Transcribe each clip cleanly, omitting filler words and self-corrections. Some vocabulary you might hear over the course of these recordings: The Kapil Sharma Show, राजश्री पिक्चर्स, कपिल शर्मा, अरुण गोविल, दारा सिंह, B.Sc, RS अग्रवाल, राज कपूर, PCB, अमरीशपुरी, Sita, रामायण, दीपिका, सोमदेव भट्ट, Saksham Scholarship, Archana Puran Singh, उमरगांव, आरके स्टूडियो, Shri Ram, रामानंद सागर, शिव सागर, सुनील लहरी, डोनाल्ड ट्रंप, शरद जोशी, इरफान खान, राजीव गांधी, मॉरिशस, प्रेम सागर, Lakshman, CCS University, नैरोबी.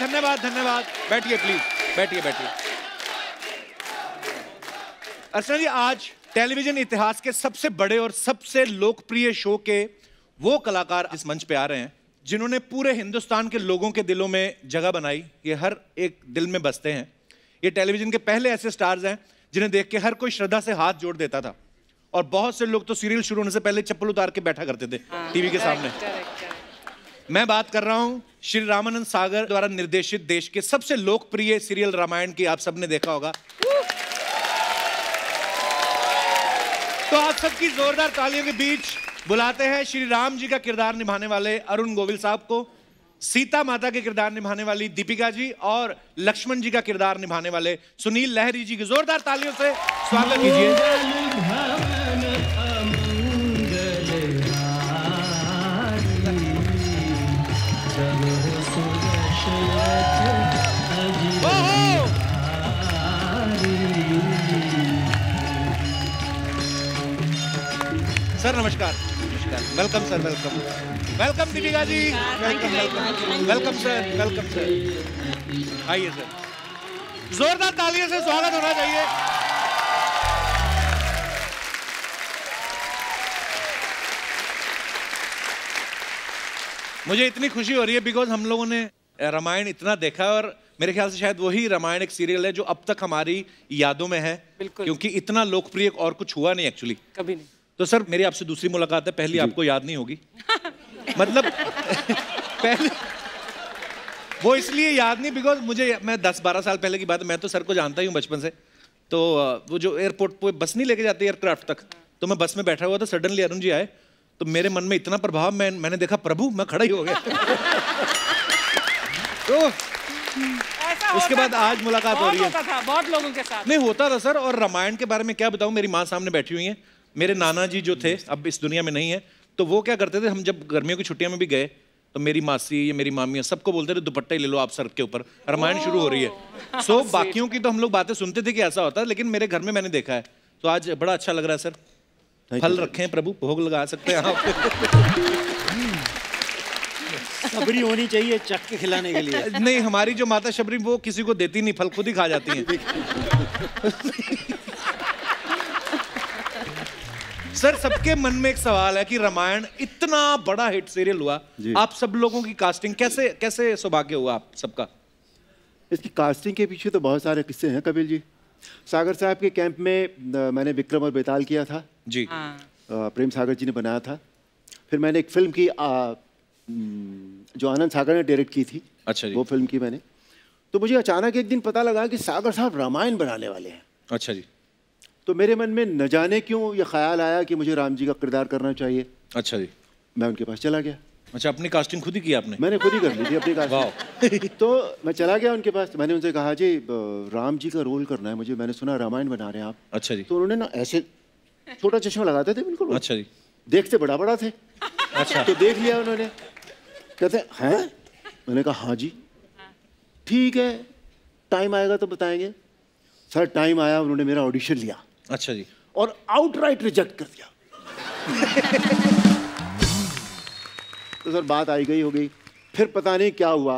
धन्यवाद धन्यवाद धन्यवाद। बैठिए प्लीज, बैठिए बैठिए। अर्चना जी, आज टेलीविजन इतिहास के सबसे बड़े और सबसे लोकप्रिय शो के वो कलाकार इस मंच पे आ रहे हैं जिन्होंने पूरे हिंदुस्तान के लोगों के दिलों में जगह बनाई। ये हर एक दिल में बसते हैं। ये टेलीविजन के पहले ऐसे स्टार्स हैं जिन्हें देख के हर कोई श्रद्धा से हाथ जोड़ देता था, और बहुत से लोग तो सीरियल शुरू होने से पहले चप्पल उतार के बैठा करते थे टीवी के सामने। मैं बात कर रहा हूँ श्री रामानंद सागर द्वारा निर्देशित देश के सबसे लोकप्रिय सीरियल रामायण की। आप सबने देखा होगा, तो आप सबकी जोरदार तालियों के बीच बुलाते हैं श्री राम जी का किरदार निभाने वाले अरुण गोविल साहब को, सीता माता के किरदार निभाने वाली दीपिका जी और लक्ष्मण जी का किरदार निभाने वाले सुनील लहरी जी की जोरदार तालियों से स्वागत कीजिए। सर नमस्कार, welcome sir, welcome welcome दीपिका ji, welcome sir, welcome sir, आइए सर। जोरदार तालियों से स्वागत होना चाहिए। मुझे इतनी खुशी हो रही है बिकॉज हम लोगों ने रामायण इतना देखा है, और मेरे ख्याल से शायद वही रामायण एक सीरियल है जो अब तक हमारी यादों में है, क्योंकि इतना लोकप्रिय और कुछ हुआ नहीं एक्चुअली, कभी नहीं। तो सर मेरी आपसे दूसरी मुलाकात है, पहली आपको याद नहीं होगी मतलब पहले वो इसलिए याद नहीं बिकॉज मुझे, मैं 10-12 साल पहले की बात, मैं तो सर को जानता ही हूँ बचपन से। तो वो जो एयरपोर्ट पे बस नहीं लेके जाते एयरक्राफ्ट तक, तो मैं बस में बैठा हुआ था, सडनली अरुण जी आए, तो मेरे मन में इतना प्रभाव, मैंने देखा प्रभु, मैं खड़ा ही हो गया तो उसके बाद आज मुलाकात हो रही है। बहुत लोगों के साथ नहीं होता था सर। और रामायण के बारे में क्या बताऊँ, मेरी माँ सामने बैठी हुई है। मेरे नाना जी जो थे, अब इस दुनिया में नहीं है, तो वो क्या करते थे, हम जब गर्मियों की छुट्टियां में भी गए तो मेरी मासी या मेरी मामियाँ सबको बोलते थे दुपट्टा ही ले लो आप सर के ऊपर, रामायण शुरू हो रही है। सो बाकियों की तो हम लोग बातें सुनते थे कि ऐसा होता है, लेकिन मेरे घर में मैंने देखा है, तो आज बड़ा अच्छा लग रहा है सर। फल रखें प्रभु, भोग लगा सकते हैं आप। शबरी होनी चाहिए चख के खिलाने के लिए। नहीं, हमारी जो माता शबरी वो किसी को देती नहीं, फल खुद ही खा जाती है। सर सबके मन में एक सवाल है कि रामायण इतना बड़ा हिट सीरियल हुआ, आप सब लोगों की कास्टिंग कैसे कैसे सौभाग्य हुआ आप सबका? इसकी कास्टिंग के पीछे तो बहुत सारे किस्से हैं कपिल जी। सागर साहब के कैंप में मैंने विक्रम और बेताल किया था जी, प्रेम सागर जी ने बनाया था। फिर मैंने एक फिल्म की जो आनंद सागर ने डायरेक्ट की थी, अच्छा जी, वो फिल्म की मैंने। तो मुझे अचानक एक दिन पता लगा कि सागर साहब रामायण बनाने वाले हैं। अच्छा जी। तो मेरे मन में न जाने क्यों ये ख्याल आया कि मुझे राम जी का किरदार करना चाहिए। अच्छा जी। मैं उनके पास चला गया। अच्छा, अपनी कास्टिंग खुद ही की आपने? मैंने खुद ही कर ली थी अपनी कास्टिंग। तो मैं चला गया उनके पास, मैंने उनसे कहा जी राम जी का रोल करना है मुझे, मैंने सुना रामायण बना रहे हैं आप। अच्छा जी। तो उन्होंने ना ऐसे छोटा चश्मा लगाते थे बिल्कुल। अच्छा जी। देखते बड़ा बड़ा थे। अच्छा। तो देख लिया उन्होंने, कहते हैं? मैंने कहा हाँ जी ठीक है, टाइम आएगा तो बताएंगे। सर टाइम आया, उन्होंने मेरा ऑडिशन लिया। अच्छा जी। और आउटराइट रिजेक्ट कर दिया। तो सर बात आई गई हो गई। फिर पता नहीं क्या हुआ,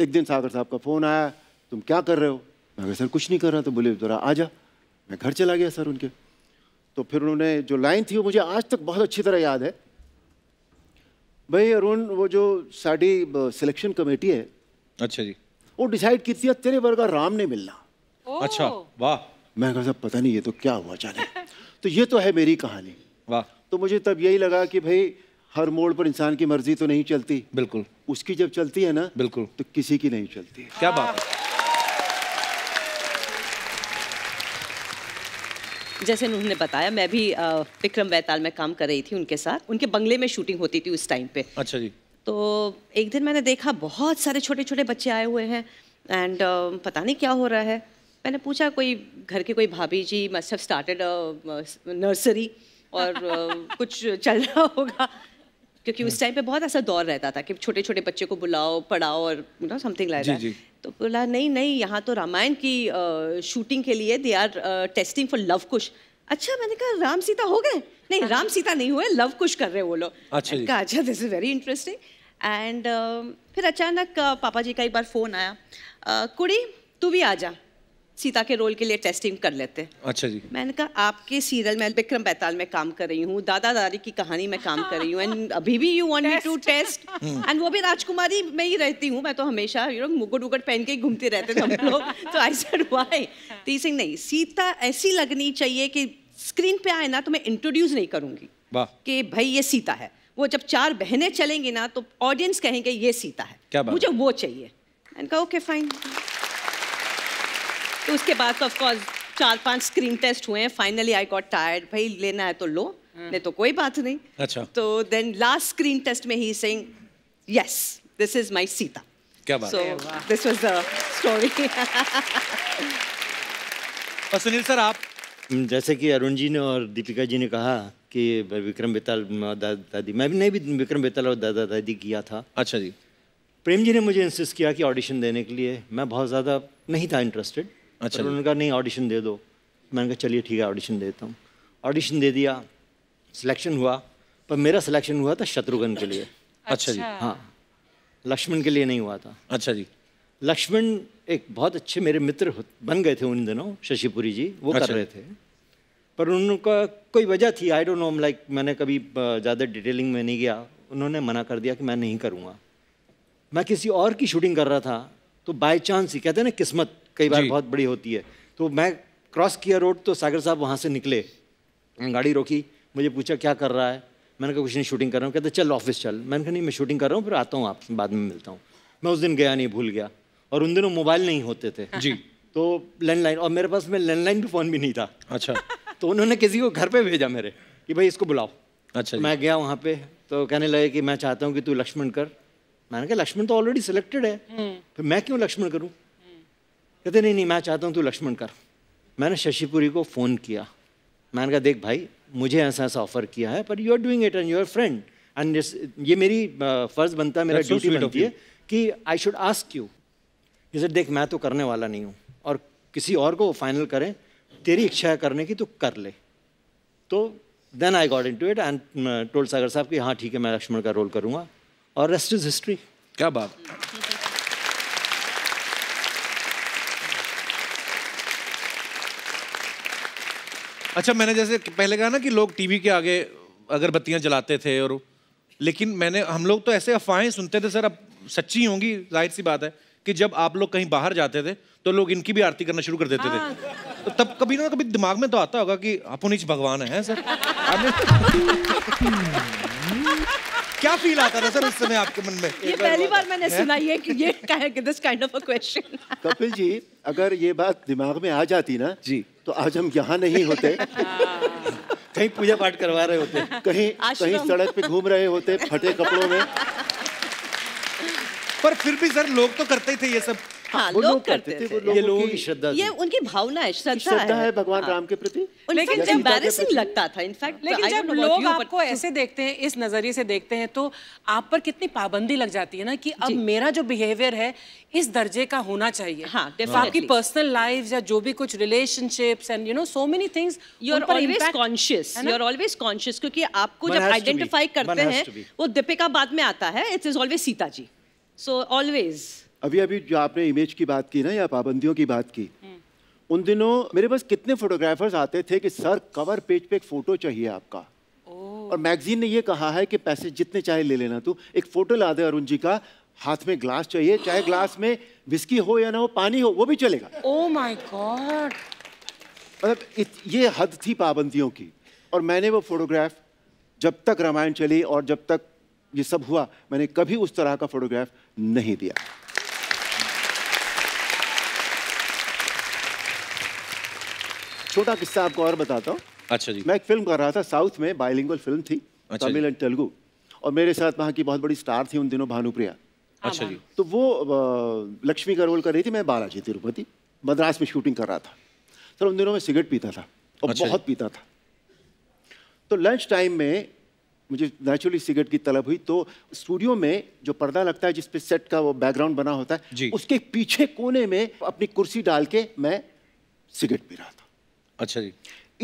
एक दिन सागर साहब का फ़ोन आया, तुम क्या कर रहे हो? मैं कहा सर कुछ नहीं कर रहा। तो बोले ज़रा आ जा। मैं घर चला गया सर उनके। तो फिर उन्होंने जो लाइन थी वो मुझे आज तक बहुत अच्छी तरह याद है। भाई अरुण, वो जो साड़ी सिलेक्शन कमेटी है, अच्छा जी, वो डिसाइड की थी तेरे वर्गा राम ने मिलना। अच्छा, वाह। मैं कहा पता नहीं ये तो क्या हुआ जाने। तो ये तो है मेरी कहानी। वाह। तो मुझे तब यही लगा कि भाई हर मोड़ पर इंसान की मर्जी तो नहीं चलती। बिल्कुल। उसकी जब चलती है ना, बिल्कुल, तो किसी की नहीं चलती है। क्या बात है। जैसे उन्होंने बताया, मैं भी विक्रम बैताल में काम कर रही थी उनके साथ। उनके बंगले में शूटिंग होती थी उस टाइम पे। अच्छा जी। तो एक दिन मैंने देखा बहुत सारे छोटे छोटे बच्चे आए हुए हैं, एंड पता नहीं क्या हो रहा है। मैंने पूछा, कोई घर के कोई भाभी जी मस्ट हैव स्टार्टेड नर्सरी और कुछ चल रहा होगा, क्योंकि उस टाइम पे बहुत ऐसा दौर रहता था कि छोटे छोटे बच्चे को बुलाओ, पढ़ाओ और you know something like that. तो बोला नहीं, यहाँ तो रामायण की शूटिंग के लिए they are testing for Luv Kush. अच्छा, मैंने कहा राम सीता हो गए? नहीं, राम सीता नहीं हुए, लव कुश कर रहे वो लोग। अच्छा, this is very interesting. And फिर अचानक पापा जी का एक बार फ़ोन आया, कुड़ी तू भी आ जा, सीता के रोल के लिए टेस्टिंग कर लेते। अच्छा जी। मैंने कहा आपके सीरियल में विक्रम बेताल में काम कर रही हूँ, दादा दादी की कहानी में काम कर रही हूँ, एंड अभी भी you want me to test, and वो भी राजकुमारी में ही रहती हूँ मैं, तो हमेशा यू नो मुगट उगट पहन के घूमते रहते थे हम लोग। तो आई सेड व्हाई, तो सिंह नहीं, सीता ऐसी लगनी चाहिए कि स्क्रीन पे आए ना तो मैं इंट्रोड्यूस नहीं करूँगी कि भाई ये सीता है, वो जब चार बहनें चलेंगी ना तो ऑडियंस कहेंगे ये सीता है, मुझे वो चाहिए। मैंने कहा ओके फाइन। तो उसके बाद तो ऑफकोर्स 4-5 स्क्रीन टेस्ट हुए हैं, फाइनली आई गॉट टायर्ड, भाई लेना है तो लो नहीं तो कोई बात नहीं। अच्छा। तो देन लास्ट स्क्रीन टेस्ट में ही saying yes this is my Sita. क्या बात है। So this was the story. और सुनील सर आप, जैसे कि अरुण जी ने और दीपिका जी ने कहा कि विक्रम बेताल दादी, मैं भी नहीं विक्रम बेताल और दादा दादी किया था। अच्छा जी। प्रेम जी ने मुझे इंसिस्ट किया कि ऑडिशन देने के लिए, मैं बहुत ज़्यादा नहीं था इंटरेस्टेड। अच्छा। उन्होंने कहा नहीं ऑडिशन दे दो, मैंने कहा चलिए ठीक है ऑडिशन देता हूँ। ऑडिशन दे दिया, सिलेक्शन हुआ, पर मेरा सिलेक्शन हुआ था शत्रुघ्न के लिए। अच्छा जी। हाँ, लक्ष्मण के लिए नहीं हुआ था। अच्छा जी। लक्ष्मण एक बहुत अच्छे मेरे मित्र बन गए थे उन दिनों, शशिपुरी जी वो कर रहे थे, पर उनका कोई वजह थी, आई डोंट नो, लाइक मैंने कभी ज़्यादा डिटेलिंग में नहीं गया, उन्होंने मना कर दिया कि मैं नहीं करूँगा। मैं किसी और की शूटिंग कर रहा था, तो बाय चांस ही, कहते हैं ना किस्मत कई बार बहुत बड़ी होती है, तो मैं क्रॉस किया रोड, तो सागर साहब वहाँ से निकले, गाड़ी रोकी, मुझे पूछा क्या कर रहा है, मैंने कहा कुछ नहीं शूटिंग कर रहा हूँ। कहते चल ऑफिस चल, मैंने कहा नहीं मैं शूटिंग कर रहा हूँ, फिर आता हूँ आपसे बाद में मिलता हूँ। मैं उस दिन गया नहीं, भूल गया, और उन दिनों मोबाइल नहीं होते थे जी, तो लैंडलाइन, और मेरे पास में लैंडलाइन भी फ़ोन भी नहीं था। अच्छा। तो उन्होंने किसी को घर पर भेजा मेरे कि भाई इसको बुलाओ। अच्छा। मैं गया वहाँ पर, तो कहने लगे कि मैं चाहता हूँ कि तू लक्ष्मण कर। मैंने कहा लक्ष्मण तो ऑलरेडी सिलेक्टेड है, फिर मैं क्यों लक्ष्मण करूँ। कहते नहीं नहीं मैं चाहता हूँ तू लक्ष्मण कर। मैंने शशिपुरी को फ़ोन किया, मैंने कहा देख भाई मुझे ऐसा ऐसा ऑफ़र किया है, पर you are doing it and you are friend, and ये मेरी फ़र्ज़ बनता है, मेरा ड्यूटी बनती है कि आई शुड आस्क यू। ये सर देख मैं तो करने वाला नहीं हूँ, और किसी और को फाइनल करें, तेरी इच्छा है करने की तो कर ले। तो then I got into it and told Sagar साहब कि हाँ ठीक है मैं लक्ष्मण का रोल करूँगा, और रेस्ट इज़ हिस्ट्री। क्या बात। अच्छा, मैंने जैसे पहले कहा ना कि लोग टीवी के आगे अगरबत्तियां जलाते थे, और लेकिन मैंने हम लोग तो ऐसे अफवाहें सुनते थे सर, अब सच्ची होंगी जाहिर सी बात है, कि जब आप लोग कहीं बाहर जाते थे तो लोग इनकी भी आरती करना शुरू कर देते थे, तो तब कभी ना कभी दिमाग में तो आता होगा कि आप उन्हीं भगवान हैं सर। क्या फील आता था सर उस समय आपके मन में? ये पहली बार मैंने सुना है कि ये this kind of a question. Kapil ji अगर ये बात दिमाग में आ जाती ना जी, तो आज हम यहाँ नहीं होते। कहीं पूजा पाठ करवा रहे होते, कहीं सड़क पे घूम रहे होते फटे कपड़ों में। पर फिर भी सर लोग तो करते थे ये सब। हाँ, लोग करते थे। ये लोगों की श्रद्धा, ये उनकी भावना है, श्रद्धा है भगवान राम के प्रति। लेकिन जब एम्बैरेसिंग लगता था इनफैक्ट, लेकिन जब लोग आपको ऐसे देखते हैं, इस नजरिए से देखते हैं, तो आप पर कितनी पाबंदी लग जाती है ना कि अब मेरा जो बिहेवियर है इस दर्जे का होना चाहिए। आपकी पर्सनल लाइफ या जो भी कुछ relationships and you know so many things, you are always conscious, क्योंकि आपको जब आइडेंटिफाई करते हैं वो दीपिका बाद में आता है, it is always Sita ji, so always. अभी अभी जो आपने इमेज की बात की ना, या पाबंदियों की बात की, उन दिनों मेरे पास कितने फोटोग्राफर्स आते थे कि सर कवर पेज पे एक फ़ोटो चाहिए आपका, और मैगजीन ने ये कहा है कि पैसे जितने चाहे ले लेना, तू एक फ़ोटो ला दे अरुण जी का, हाथ में ग्लास चाहिए, चाहे ग्लास में विस्की हो या ना हो, पानी हो वो भी चलेगा। ओह माय गॉड, मतलब ये हद थी पाबंदियों की। और मैंने वो फोटोग्राफ जब तक रामायण चली और जब तक ये सब हुआ, मैंने कभी उस तरह का फोटोग्राफ नहीं दिया। छोटा किस्सा आपको और बताता हूँ। अच्छा जी। मैं एक फिल्म कर रहा था साउथ में, बाइलिंगुअल फिल्म थी। अच्छा। तमिल एंड तेलुगू, और मेरे साथ वहाँ की बहुत बड़ी स्टार थी उन दिनों, भानुप्रिया। अच्छा जी। तो वो लक्ष्मी का रोल कर रही थी, मैं बालाजी तिरुपति मद्रास में शूटिंग कर रहा था। सर उन दिनों में सिगरेट पीता था, और बहुत पीता था, तो लंच टाइम में मुझे नेचुरली सिगरेट की तलब हुई, तो स्टूडियो में जो पर्दा लगता है जिसपे सेट का वो बैकग्राउंड बना होता है, उसके पीछे कोने में अपनी कुर्सी डाल के मैं सिगरेट पी रहा था। अच्छा जी।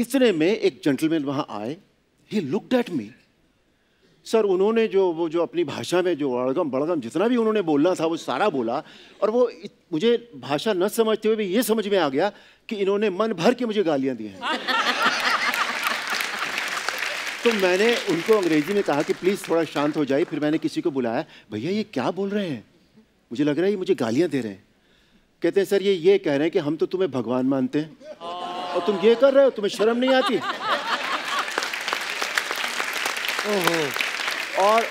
इतने में एक जेंटलमैन वहाँ आए, he looked at me, sir उन्होंने जो अपनी भाषा में जो अड़गम बड़गम जितना भी उन्होंने बोलना था वो सारा बोला, और वो मुझे भाषा न समझते हुए भी ये समझ में आ गया कि इन्होंने मन भर के मुझे गालियाँ दी हैं। तो मैंने उनको अंग्रेजी में कहा कि प्लीज़ थोड़ा शांत हो जाइए। फिर मैंने किसी को बुलाया, भैया ये क्या बोल रहे हैं, मुझे लग रहा है ये मुझे गालियाँ दे रहे हैं। कहते हैं सर ये कह रहे हैं कि हम तो तुम्हें भगवान मानते हैं और तुम ये कर रहे हो, तुम्हें शर्म नहीं आती। और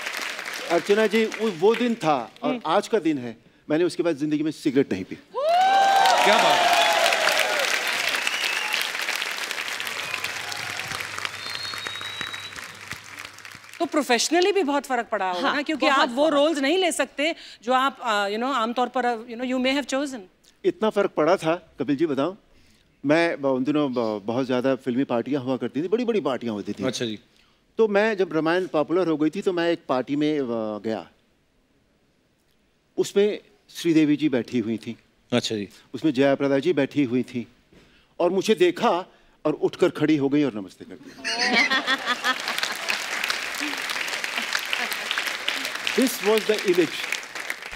अर्चना जी वो दिन था और आज का दिन है, मैंने उसके बाद जिंदगी में सिगरेट नहीं पी। क्या बात है? तो प्रोफेशनली भी बहुत फर्क पड़ा होगा ना, क्योंकि आप वो रोल्स नहीं ले सकते जो आप यू नो आमतौर पर you know you may have chosen. इतना फर्क पड़ा था कपिल जी, बताओ। मैं उन दिनों बहुत ज़्यादा फिल्मी पार्टियां हुआ करती थी, बड़ी बड़ी पार्टियां होती थी। अच्छा जी। तो मैं जब रामायण पॉपुलर हो गई थी तो मैं एक पार्टी में गया, उसमें श्रीदेवी जी बैठी हुई थी। अच्छा जी। उसमें जयाप्रदा जी बैठी हुई थी और मुझे देखा और उठकर खड़ी हो गई और नमस्ते कर दिया। This was the image.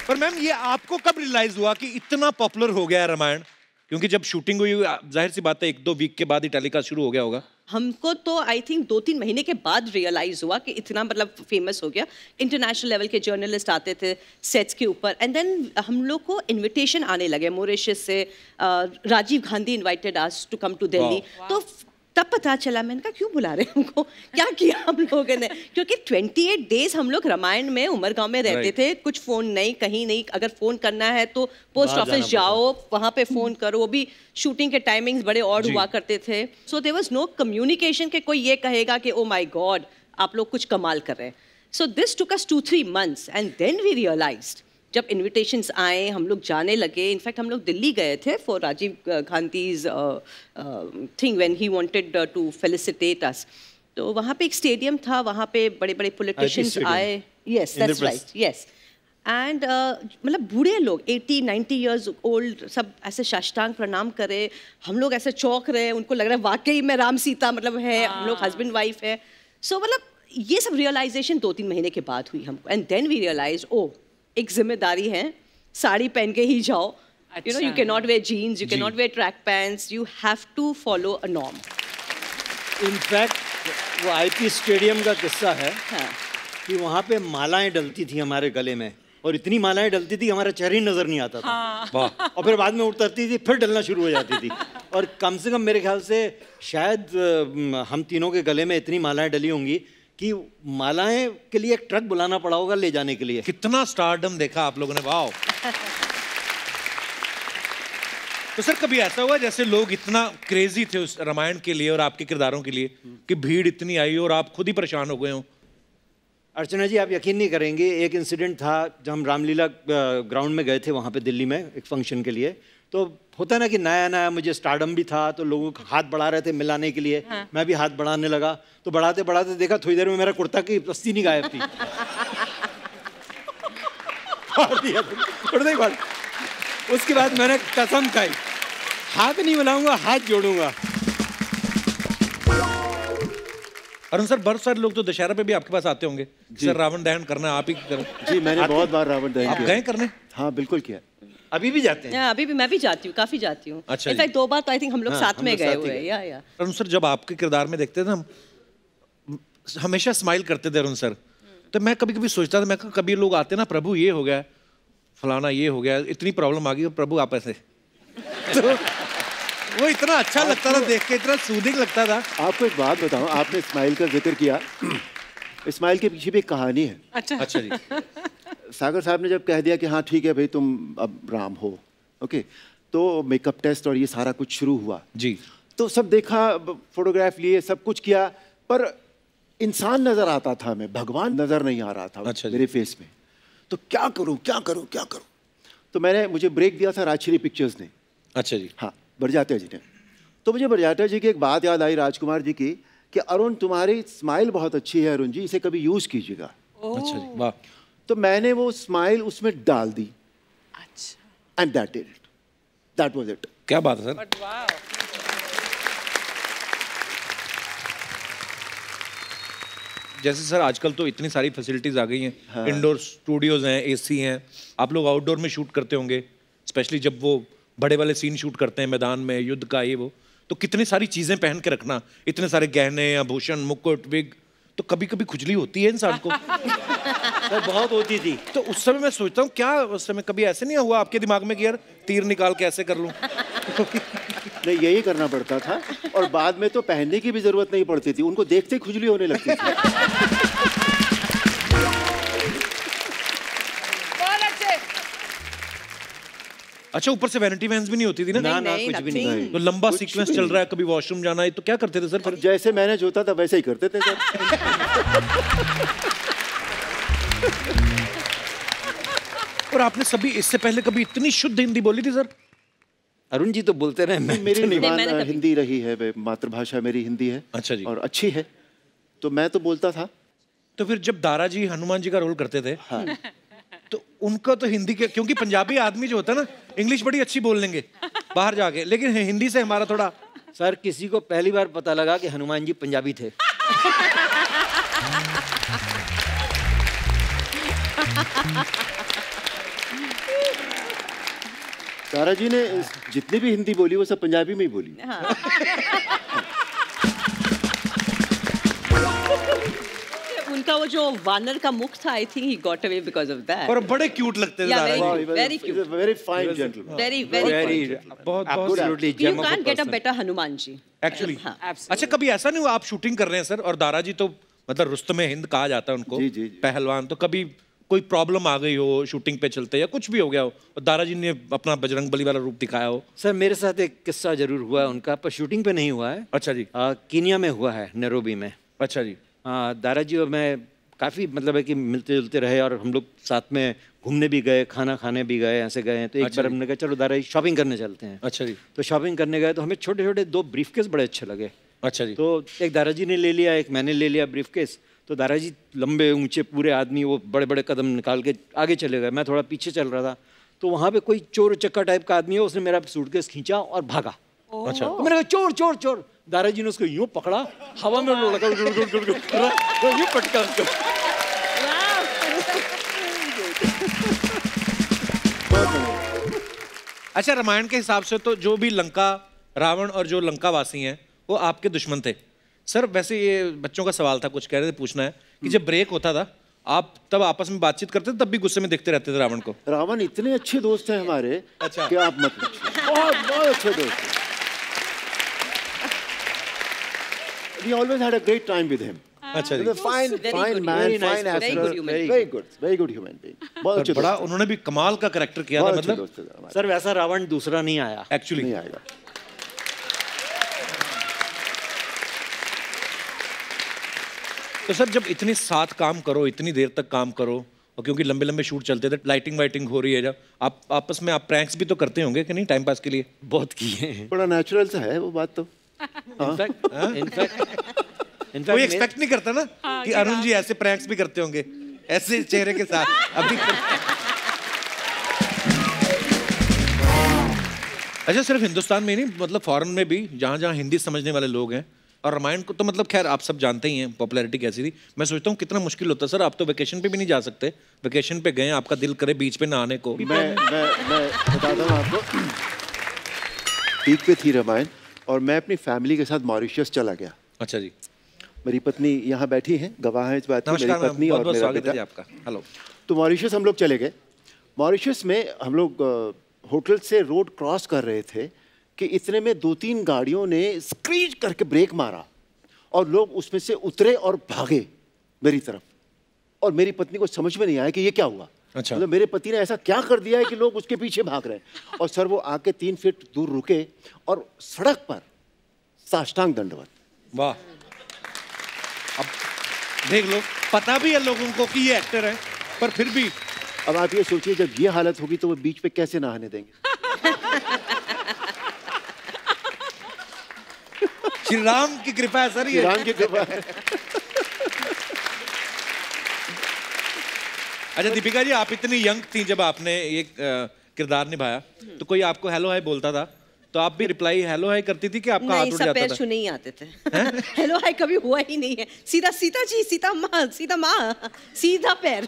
पर मैम ये आपको कब रियलाइज हुआ कि इतना पॉपुलर हो गया रामायण? क्योंकि जब शूटिंग हुई जाहिर सी बात है 1-2 वीक के बाद ही टेलीकास्ट शुरू हो गया होगा। हमको तो आई थिंक 2-3 महीने के बाद रियलाइज़ हुआ कि इतना मतलब फेमस हो गया। इंटरनेशनल लेवल के जर्नलिस्ट आते थे सेट्स के ऊपर, एंड देन हम लोग को इन्विटेशन आने लगे मॉरिशस से। राजीव गांधी invited us to come to Delhi, तो तब पता चला। मैंने कहा क्यों बुला रहे हैं हमको, क्या किया हम लोगों ने? क्योंकि 28 डेज हम लोग रामायण में उमरगांव में रहते थे, कुछ फ़ोन नहीं, कहीं नहीं। अगर फ़ोन करना है तो पोस्ट ऑफिस जाओ, वहाँ पे फ़ोन करो। वो भी शूटिंग के टाइमिंग्स बड़े ऑड हुआ करते थे। So there was no communication के कोई ये कहेगा कि ओ माय गॉड आप लोग कुछ कमाल कर रहे हैं। So this took us 2-3 months and then we realised. जब इन्विटेशंस आए हम लोग जाने लगे। इनफैक्ट हम लोग दिल्ली गए थे for Rajiv Gandhi's thing when he wanted to felicitate us. तो वहाँ पे एक स्टेडियम था, वहाँ पे बड़े बड़े पॉलिटिशियंस आए। Yes that's right, yes. And मतलब बूढ़े लोग 80-90 ईयर्स ओल्ड सब ऐसे साष्टांग प्रणाम करे। हम लोग ऐसे चौंक रहे, उनको लग रहा है वाकई में राम सीता मतलब है, हम लोग हस्बैंड वाइफ है। सो मतलब ये सब रियलाइजेशन 2-3 महीने के बाद हुई हमको। And then we realise oh एक जिम्मेदारी है, साड़ी पहन के ही जाओ। You know you can not wear jeans, you can not wear track pants, you have to follow a norm. In fact वो आईपी स्टेडियम का किस्सा है कि वहाँ पे मालाएं डलती थी हमारे गले में, और इतनी मालाएं डलती थी हमारा चेहरा ही नजर नहीं आता था। वाह। और फिर बाद में उतरती थी, फिर डलना शुरू हो जाती थी। और कम से कम मेरे ख्याल से शायद हम तीनों के गले में इतनी मालाएं डली होंगी कि मालाएं के लिए एक ट्रक बुलाना पड़ा होगा ले जाने के लिए। कितना स्टारडम देखा आप लोगों ने, वाओ। तो सर कभी ऐसा हुआ जैसे लोग इतना क्रेजी थे उस रामायण के लिए और आपके किरदारों के लिए कि भीड़ इतनी आई हो और आप खुद ही परेशान हो गए हो? अर्चना जी आप यकीन नहीं करेंगे, एक इंसिडेंट था जब हम रामलीला ग्राउंड में गए थे वहाँ पे दिल्ली में एक फंक्शन के लिए। तो होता ना कि नया नया मुझे स्टारडम भी था, तो लोग हाथ बढ़ा रहे थे मिलाने के लिए। हाँ। मैं भी हाथ बढ़ाने लगा, तो बढ़ाते बढ़ाते देखा थोड़ी देर में मेरा कुर्ता की रस्सी नहीं गायब थी। उसके बाद मैंने कसम खाई हाथ नहीं मिलाऊंगा, हाथ जोड़ूंगा। अरुण सर बहुत सारे लोग तो दशहरा पे भी आपके पास आते होंगे, सर रावण दहन करना आप ही करो? जी मैंने बहुत बार रावण दहन किया। आप गए करने? हाँ बिल्कुल किया। अभी भी जाते हैं? अभी भी मैं भी जाती हूँ, काफी जाती हूँ। अच्छा, इनफैक्ट 2 बार तो आई थिंक हम लोग साथ में गए हुए हैं। या अरुण सर जब आपके किरदार में देखते थे हम हमेशा स्माइल करते थे अरुण सर। तो मैं कभी कभी सोचता था, मैं कभी लोग आते ना प्रभु ये हो गया फलाना ये हो गया इतनी प्रॉब्लम आ गई प्रभु आप ऐसे, तो वो इतना अच्छा लगता था देख के, इतना सूदिंग लगता था। आपको एक बात बताऊँ, आपने स्माइल का जिक्र किया, स्माइल के पीछे भी एक कहानी है। अच्छा अच्छा जी। सागर साहब ने जब कह दिया कि हाँ ठीक है भाई तुम अब राम हो, ओके, तो मेकअप टेस्ट और ये सारा कुछ शुरू हुआ जी। तो सब देखा, फोटोग्राफ लिए, सब कुछ किया, पर इंसान नज़र आता था हमें, भगवान नज़र नहीं आ रहा था। अच्छा मेरे फेस में। तो क्या करूँ क्या करूँ क्या करूँ, तो मैंने मुझे ब्रेक दिया था राजश्री पिक्चर्स ने। अच्छा जी। हाँ बरजात्या जी ने। तो मुझे बरजात्या जी की एक बात याद आई, राजकुमार जी की, कि अरुण तुम्हारी स्माइल बहुत अच्छी है अरुण जी, इसे कभी यूज़ कीजिएगा। अच्छा जी वाह। तो मैंने वो स्माइल उसमें डाल दी। अच्छा। And that was it. क्या बात है सर। जैसे सर आजकल तो इतनी सारी फैसिलिटीज आ गई हैं, हाँ। इंडोर स्टूडियोज हैं, एसी हैं, आप लोग आउटडोर में शूट करते होंगे, स्पेशली जब वो बड़े वाले सीन शूट करते हैं मैदान में, युद्ध का ये वो, तो कितनी सारी चीज़ें पहन के रखना, इतने सारे गहने, आभूषण, मुकुट, विग, तो कभी कभी खुजली होती है इंसान को। तो बहुत होती थी। तो उस समय मैं सोचता हूँ क्या उस समय कभी ऐसे नहीं हुआ आपके दिमाग में कि यार तीर निकाल के ऐसे कर लूँ? नहीं, यही करना पड़ता था, और बाद में तो पहनने की भी जरूरत नहीं पड़ती थी, उनको देखते ही खुजली होने लगती थी। अच्छा, ऊपर से वैनिटी वैंस भी नहीं होती थी ना? ना ना, कुछ भी नहीं। तो लंबा सीक्वेंस चल रहा है, कभी वॉशरूम जाना है, तो क्या करते थे सर फिर? जैसे मैनेज होता था वैसे ही करते थे सर। और आपने सभी इससे पहले कभी इतनी शुद्ध हिंदी बोली थी सर? अरुण जी तो बोलते रहे, मेरी निवान हिंदी रही है, मातृभाषा मेरी हिंदी है। अच्छा जी। और अच्छी है, तो मैं तो बोलता था। तो फिर जब दारा जी हनुमान जी का रोल करते थे, हाँ, तो उनका तो हिंदी के, क्योंकि पंजाबी आदमी जो होता है ना, इंग्लिश बड़ी अच्छी बोल लेंगे बाहर जाके, लेकिन हिंदी से हमारा थोड़ा। सर किसी को पहली बार पता लगा कि हनुमान जी पंजाबी थे। दारा जी ने जितनी भी हिंदी बोली वो सब पंजाबी में ही बोली। हाँ। उनका वो जो वानर का मुख था, I think he got away because of that. और बड़े क्यूट लगते थे Dara ji. Very cute, very fine gentleman, very very बहुत absolutely gem of person. You can't get a better Hanuman ji actually. अच्छा, कभी ऐसा नहीं हुआ आप शूटिंग कर रहे हैं सर और दारा जी तो मतलब रुस्तम हिंद कहा जाता है उनको, पहलवान, तो कभी कोई प्रॉब्लम आ गई हो शूटिंग पे चलते या कुछ भी हो गया हो और दादाजी ने अपना बजरंगबली वाला रूप दिखाया हो? सर मेरे साथ एक किस्सा जरूर हुआ है उनका, पर शूटिंग पे नहीं हुआ है। अच्छा जी। कीनिया में हुआ है, नैरोबी में। अच्छा जी। दादाजी और मैं काफ़ी मतलब है कि मिलते जुलते रहे और हम लोग साथ में घूमने भी गए, खाना खाने भी गए, ऐसे गए। तो एक बार हमने कहा चलो दादाजी शॉपिंग करने चलते हैं। अच्छा जी। तो शॉपिंग करने गए तो हमें छोटे छोटे दो ब्रीफकेस बड़े अच्छे लगे। अच्छा जी। तो एक दादाजी ने ले लिया, एक मैंने ले लिया ब्रीफकेस। तो दादाजी लंबे ऊंचे पूरे आदमी, वो बड़े बड़े कदम निकाल के आगे चले गए, मैं थोड़ा पीछे चल रहा था। तो वहाँ पे कोई चोर चक्का टाइप का आदमी है, उसने मेरा सूटकेस खींचा और भागा। अच्छा। तो मैंने कहा चोर चोर चोर, दादाजी ने उसको यूँ पकड़ा, हवा में लगा, यूँ पटका उसको। अच्छा, रामायण के हिसाब से तो जो भी लंका, रावण और जो लंका वासी हैं वो आपके दुश्मन थे सर। वैसे ये बच्चों का सवाल था, कुछ कह रहे थे, पूछना है कि जब ब्रेक होता था आप तब आपस में बातचीत करते थे, तब भी गुस्से में देखते रहते थे रावण को? रावण इतने अच्छे दोस्त हैं हमारे। अच्छा। कि आप मत पूछिए, बहुत बहुत अच्छे दोस्त हैं। We always had a great time with him. अच्छा जी। Fine, fine man, fine actor, very good human being. बहुत अच्छे। बड़ा उन्होंने भी कमाल का कैरेक्टर किया था, मतलब सर वैसा रावण दूसरा नहीं आया एक्चुअली, नहीं आएगा। तो सर जब इतने साथ काम करो, इतनी देर तक काम करो, और क्योंकि लंबे लंबे शूट चलते थे, लाइटिंग वाइटिंग हो रही है, जब आप आपस में आप प्रैंक्स भी तो करते होंगे कि नहीं टाइम पास के लिए? बहुत किए हैं। बड़ा नेचुरल सा है वो बात तो। इनफैक्ट कोई एक्सपेक्ट नहीं करता ना कि अरुण जी ऐसे प्रैंक्स भी करते होंगे, ऐसे चेहरे के साथ अभी। अच्छा, सिर्फ हिंदुस्तान में नहीं, मतलब फॉरेन में भी जहाँ जहाँ हिंदी समझने वाले लोग हैं, और रामायण को तो मतलब खैर आप सब जानते ही हैं पॉपुलैरिटी कैसी थी। मैं सोचता हूँ कितना मुश्किल होता है सर, आप तो वेकेशन पे भी नहीं जा सकते, वेकेशन पे गए, आपका दिल करे बीच पे नहाने को। मैं बता दूँ आपको, पीक पे थी रामायण और मैं अपनी फैमिली के साथ मॉरिशस चला गया। अच्छा जी। मेरी पत्नी यहाँ बैठी है, गवाह है इस बात की, मेरी पत्नी और मेरा बेटा। आपका हेलो। तो मॉरिशस हम लोग चले गए। मॉरिशस में हम लोग होटल से रोड क्रॉस कर रहे थे कि इतने में दो तीन गाड़ियों ने स्क्रीच करके ब्रेक मारा और लोग उसमें से उतरे और भागे मेरी तरफ, और मेरी पत्नी को समझ में नहीं आया कि ये क्या हुआ। अच्छा। मतलब मेरे पति ने ऐसा क्या कर दिया है कि लोग उसके पीछे भाग रहे हैं, और सर वो आके 3 फीट दूर रुके और सड़क पर साष्टांग दंडवत। वाह, अब देख लो, पता भी है लोगों को कि ये एक्टर है, पर फिर भी। अब आप ये सोचिए जब ये हालत होगी तो वो बीच पे कैसे नहाने देंगे? श्री राम की कृपा है सर, ये राम की कृपा है। अच्छा दीपिका जी, आप इतनी यंग थी जब आपने ये किरदार निभाया, तो कोई आपको हेलो हाय बोलता था तो आप भी रिप्लाई हेलो हाय करती थी कि आपका हाथ उठ जाता था? नहीं, सब पैर छूने ही आते थे। हेलो हाय कभी हुआ ही नहीं है, सीधा सीता जी, सीता माँ, सीता माँ, सीधा पैर।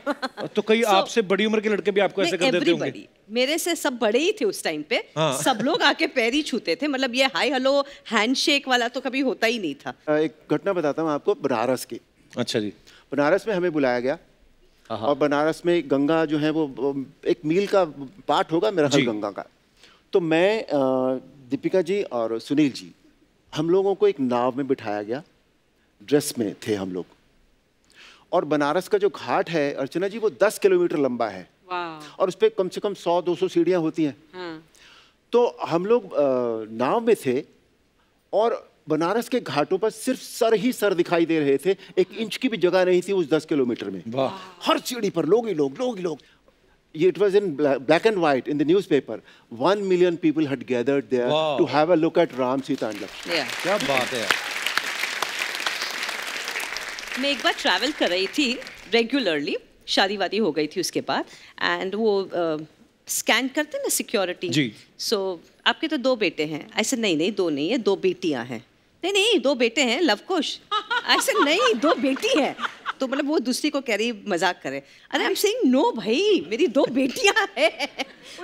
तो कई आपसे बड़ी उम्र के लड़के भी आपको ऐसे कर देते होंगे? मेरे से सब बड़े ही थे उस टाइम पे। हाँ। सब लोग आके पैर ही छूते थे, मतलब ये हाय हेलो हैंडशेक वाला तो कभी होता ही नहीं था। एक घटना बताता हूँ आपको बनारस की। अच्छा जी। बनारस में हमें बुलाया गया और बनारस में गंगा जो है वो एक मील का पार्ट होगा मेरा, गंगा का। तो मैं, दीपिका जी और सुनील जी, हम लोगों को एक नाव में बिठाया गया, ड्रेस में थे हम लोग। और बनारस का जो घाट है अर्चना जी, वो 10 किलोमीटर लंबा है और उस पर कम से कम 100-200 सीढ़ियाँ होती हैं। हाँ। तो हम लोग नाव में थे और बनारस के घाटों पर सिर्फ सर ही सर दिखाई दे रहे थे, एक इंच की भी जगह नहीं थी उस 10 किलोमीटर में। हर सीढ़ी पर लोग ही लोग, लोग ही लोग। It was in black and white in the newspaper. 1 million people had gathered there to have a look at Ram, Sita and Lakshman. Yeah. क्या बात है। मैं एक बार travel कर रही थी regularly, शादी-वादी हो गई थी उसके बाद, and वो scan करते हैं ना security। जी। So आपके तो 2 बेटे हैं। I said नहीं नहीं 2 नहीं है, 2 बेटियाँ हैं। नहीं नहीं 2 बेटे हैं, लव कुश। I said नहीं 2 बेटी हैं। तो मतलब वो दूसरी को कह रही मजाक करे, अरे आई एम सेइंग नो भाई मेरी 2 बेटियां हैं।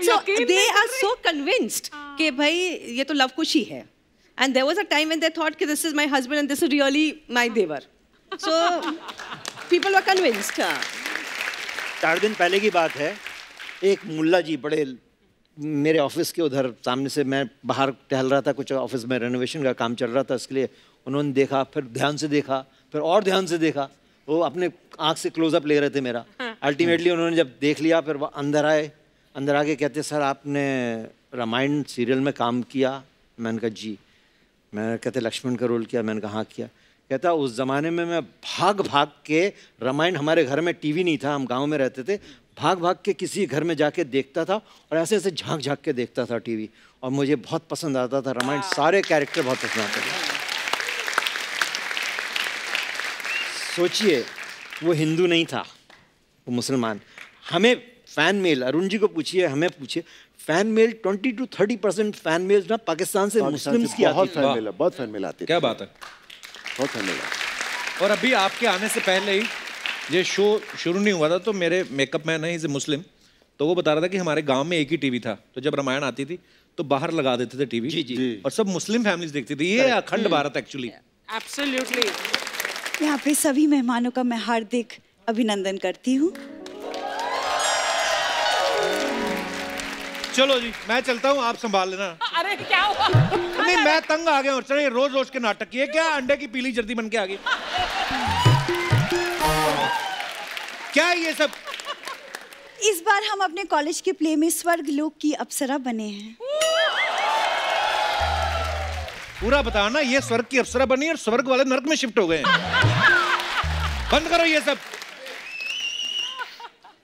सो दे आर सो कन्विंस्ड कि भाई ये तो लव कुश ही है। And there was a time when they thought कि this is my husband and this is really my they were. So people were convinced. 4 दिन पहले की बात है, एक मुल्ला जी बड़े मेरे ऑफिस के उधर सामने से, मैं बाहर टहल रहा था, कुछ ऑफिस में रेनोवेशन का काम चल रहा था, इसके लिए उन्होंने देखा, फिर ध्यान से देखा, फिर और ध्यान से देखा। वो अपने आँख से क्लोजअप ले रहे थे मेरा। अल्टीमेटली उन्होंने जब देख लिया फिर वो अंदर आए, अंदर आके कहते सर आपने रामायण सीरियल में काम किया? मैंने कहा जी। मैं कहते लक्ष्मण का रोल किया? मैंने कहा हाँ किया। कहता उस ज़माने में मैं भाग भाग के रामायण, हमारे घर में टीवी नहीं था, हम गांव में रहते थे, भाग भाग के किसी घर में जाके देखता था और ऐसे ऐसे झाँक झाँक के देखता था टीवी, और मुझे बहुत पसंद आता था रामायण, सारे कैरेक्टर बहुत पसंद आते थे। सोचिए वो हिंदू नहीं था, वो मुसलमान। हमें फ़ैन मेल, अरुण जी को पूछिए, हमें पूछिए, fan mail 20 to 30% fan mail ना पाकिस्तान से मुस्लिम्स की आती है। बहुत फ़ैन मेल आती है। क्या बात है, बहुत फ़ैन मेल। और अभी आपके आने से पहले ही ये शो शुरू नहीं हुआ था तो मेरे मेकअप मैन है, इज ए मुस्लिम, तो वो बता रहा था कि हमारे गाँव में एक ही टीवी था, तो जब रामायण आती थी तो बाहर लगा देते थे टीवी और सब मुस्लिम फैमिलीज देखती थी। ये अखंड भारत एक्चुअली। एब्सोल्युटली। यहाँ पे सभी मेहमानों का मैं हार्दिक अभिनंदन करती हूँ। चलो जी मैं चलता हूँ, आप संभाल लेना। अरे क्या हुआ? नहीं मैं तंग आ गया हूँ, चलो रोज रोज के नाटक किए, क्या अंडे की पीली जर्दी बन के आ गई। क्या ये सब? इस बार हम अपने कॉलेज के प्ले में स्वर्ग लोक की अप्सरा बने हैं। पूरा बताना, ये स्वर्ग की अप्सरा बनी और स्वर्ग वाले नर्क में शिफ्ट हो गए। बंद करो ये सब।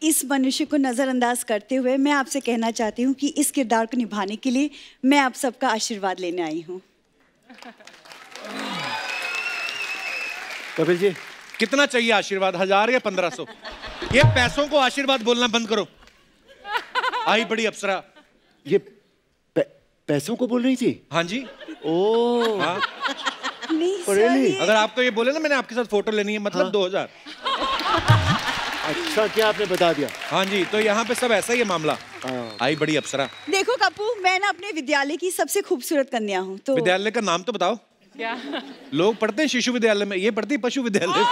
इस मनुष्य को नजरअंदाज करते हुए मैं आपसे कहना चाहती हूँ कि इस किरदार को निभाने के लिए मैं आप सबका आशीर्वाद लेने आई हूँ। कपिल जी कितना चाहिए आशीर्वाद, 1000 या 1500? ये पैसों को आशीर्वाद बोलना बंद करो। आई बड़ी अप्सरा ये पैसों को बोल रही थी? हाँ जी। ओह हाँ? नहीं अगर आप तो ये बोले ना मैंने आपके साथ फोटो लेनी है, मतलब 2000। अच्छा क्या आपने बता दिया? हाँ जी, तो यहाँ पे सब ऐसा ही है मामला। आई बड़ी अप्सरा। देखो कपू मैं ना अपने विद्यालय की सबसे खूबसूरत कन्या हूँ, तो विद्यालय का नाम तो बताओ। क्या लोग पढ़ते हैं शिशु विद्यालय में, ये पढ़ती पशु विद्यालय।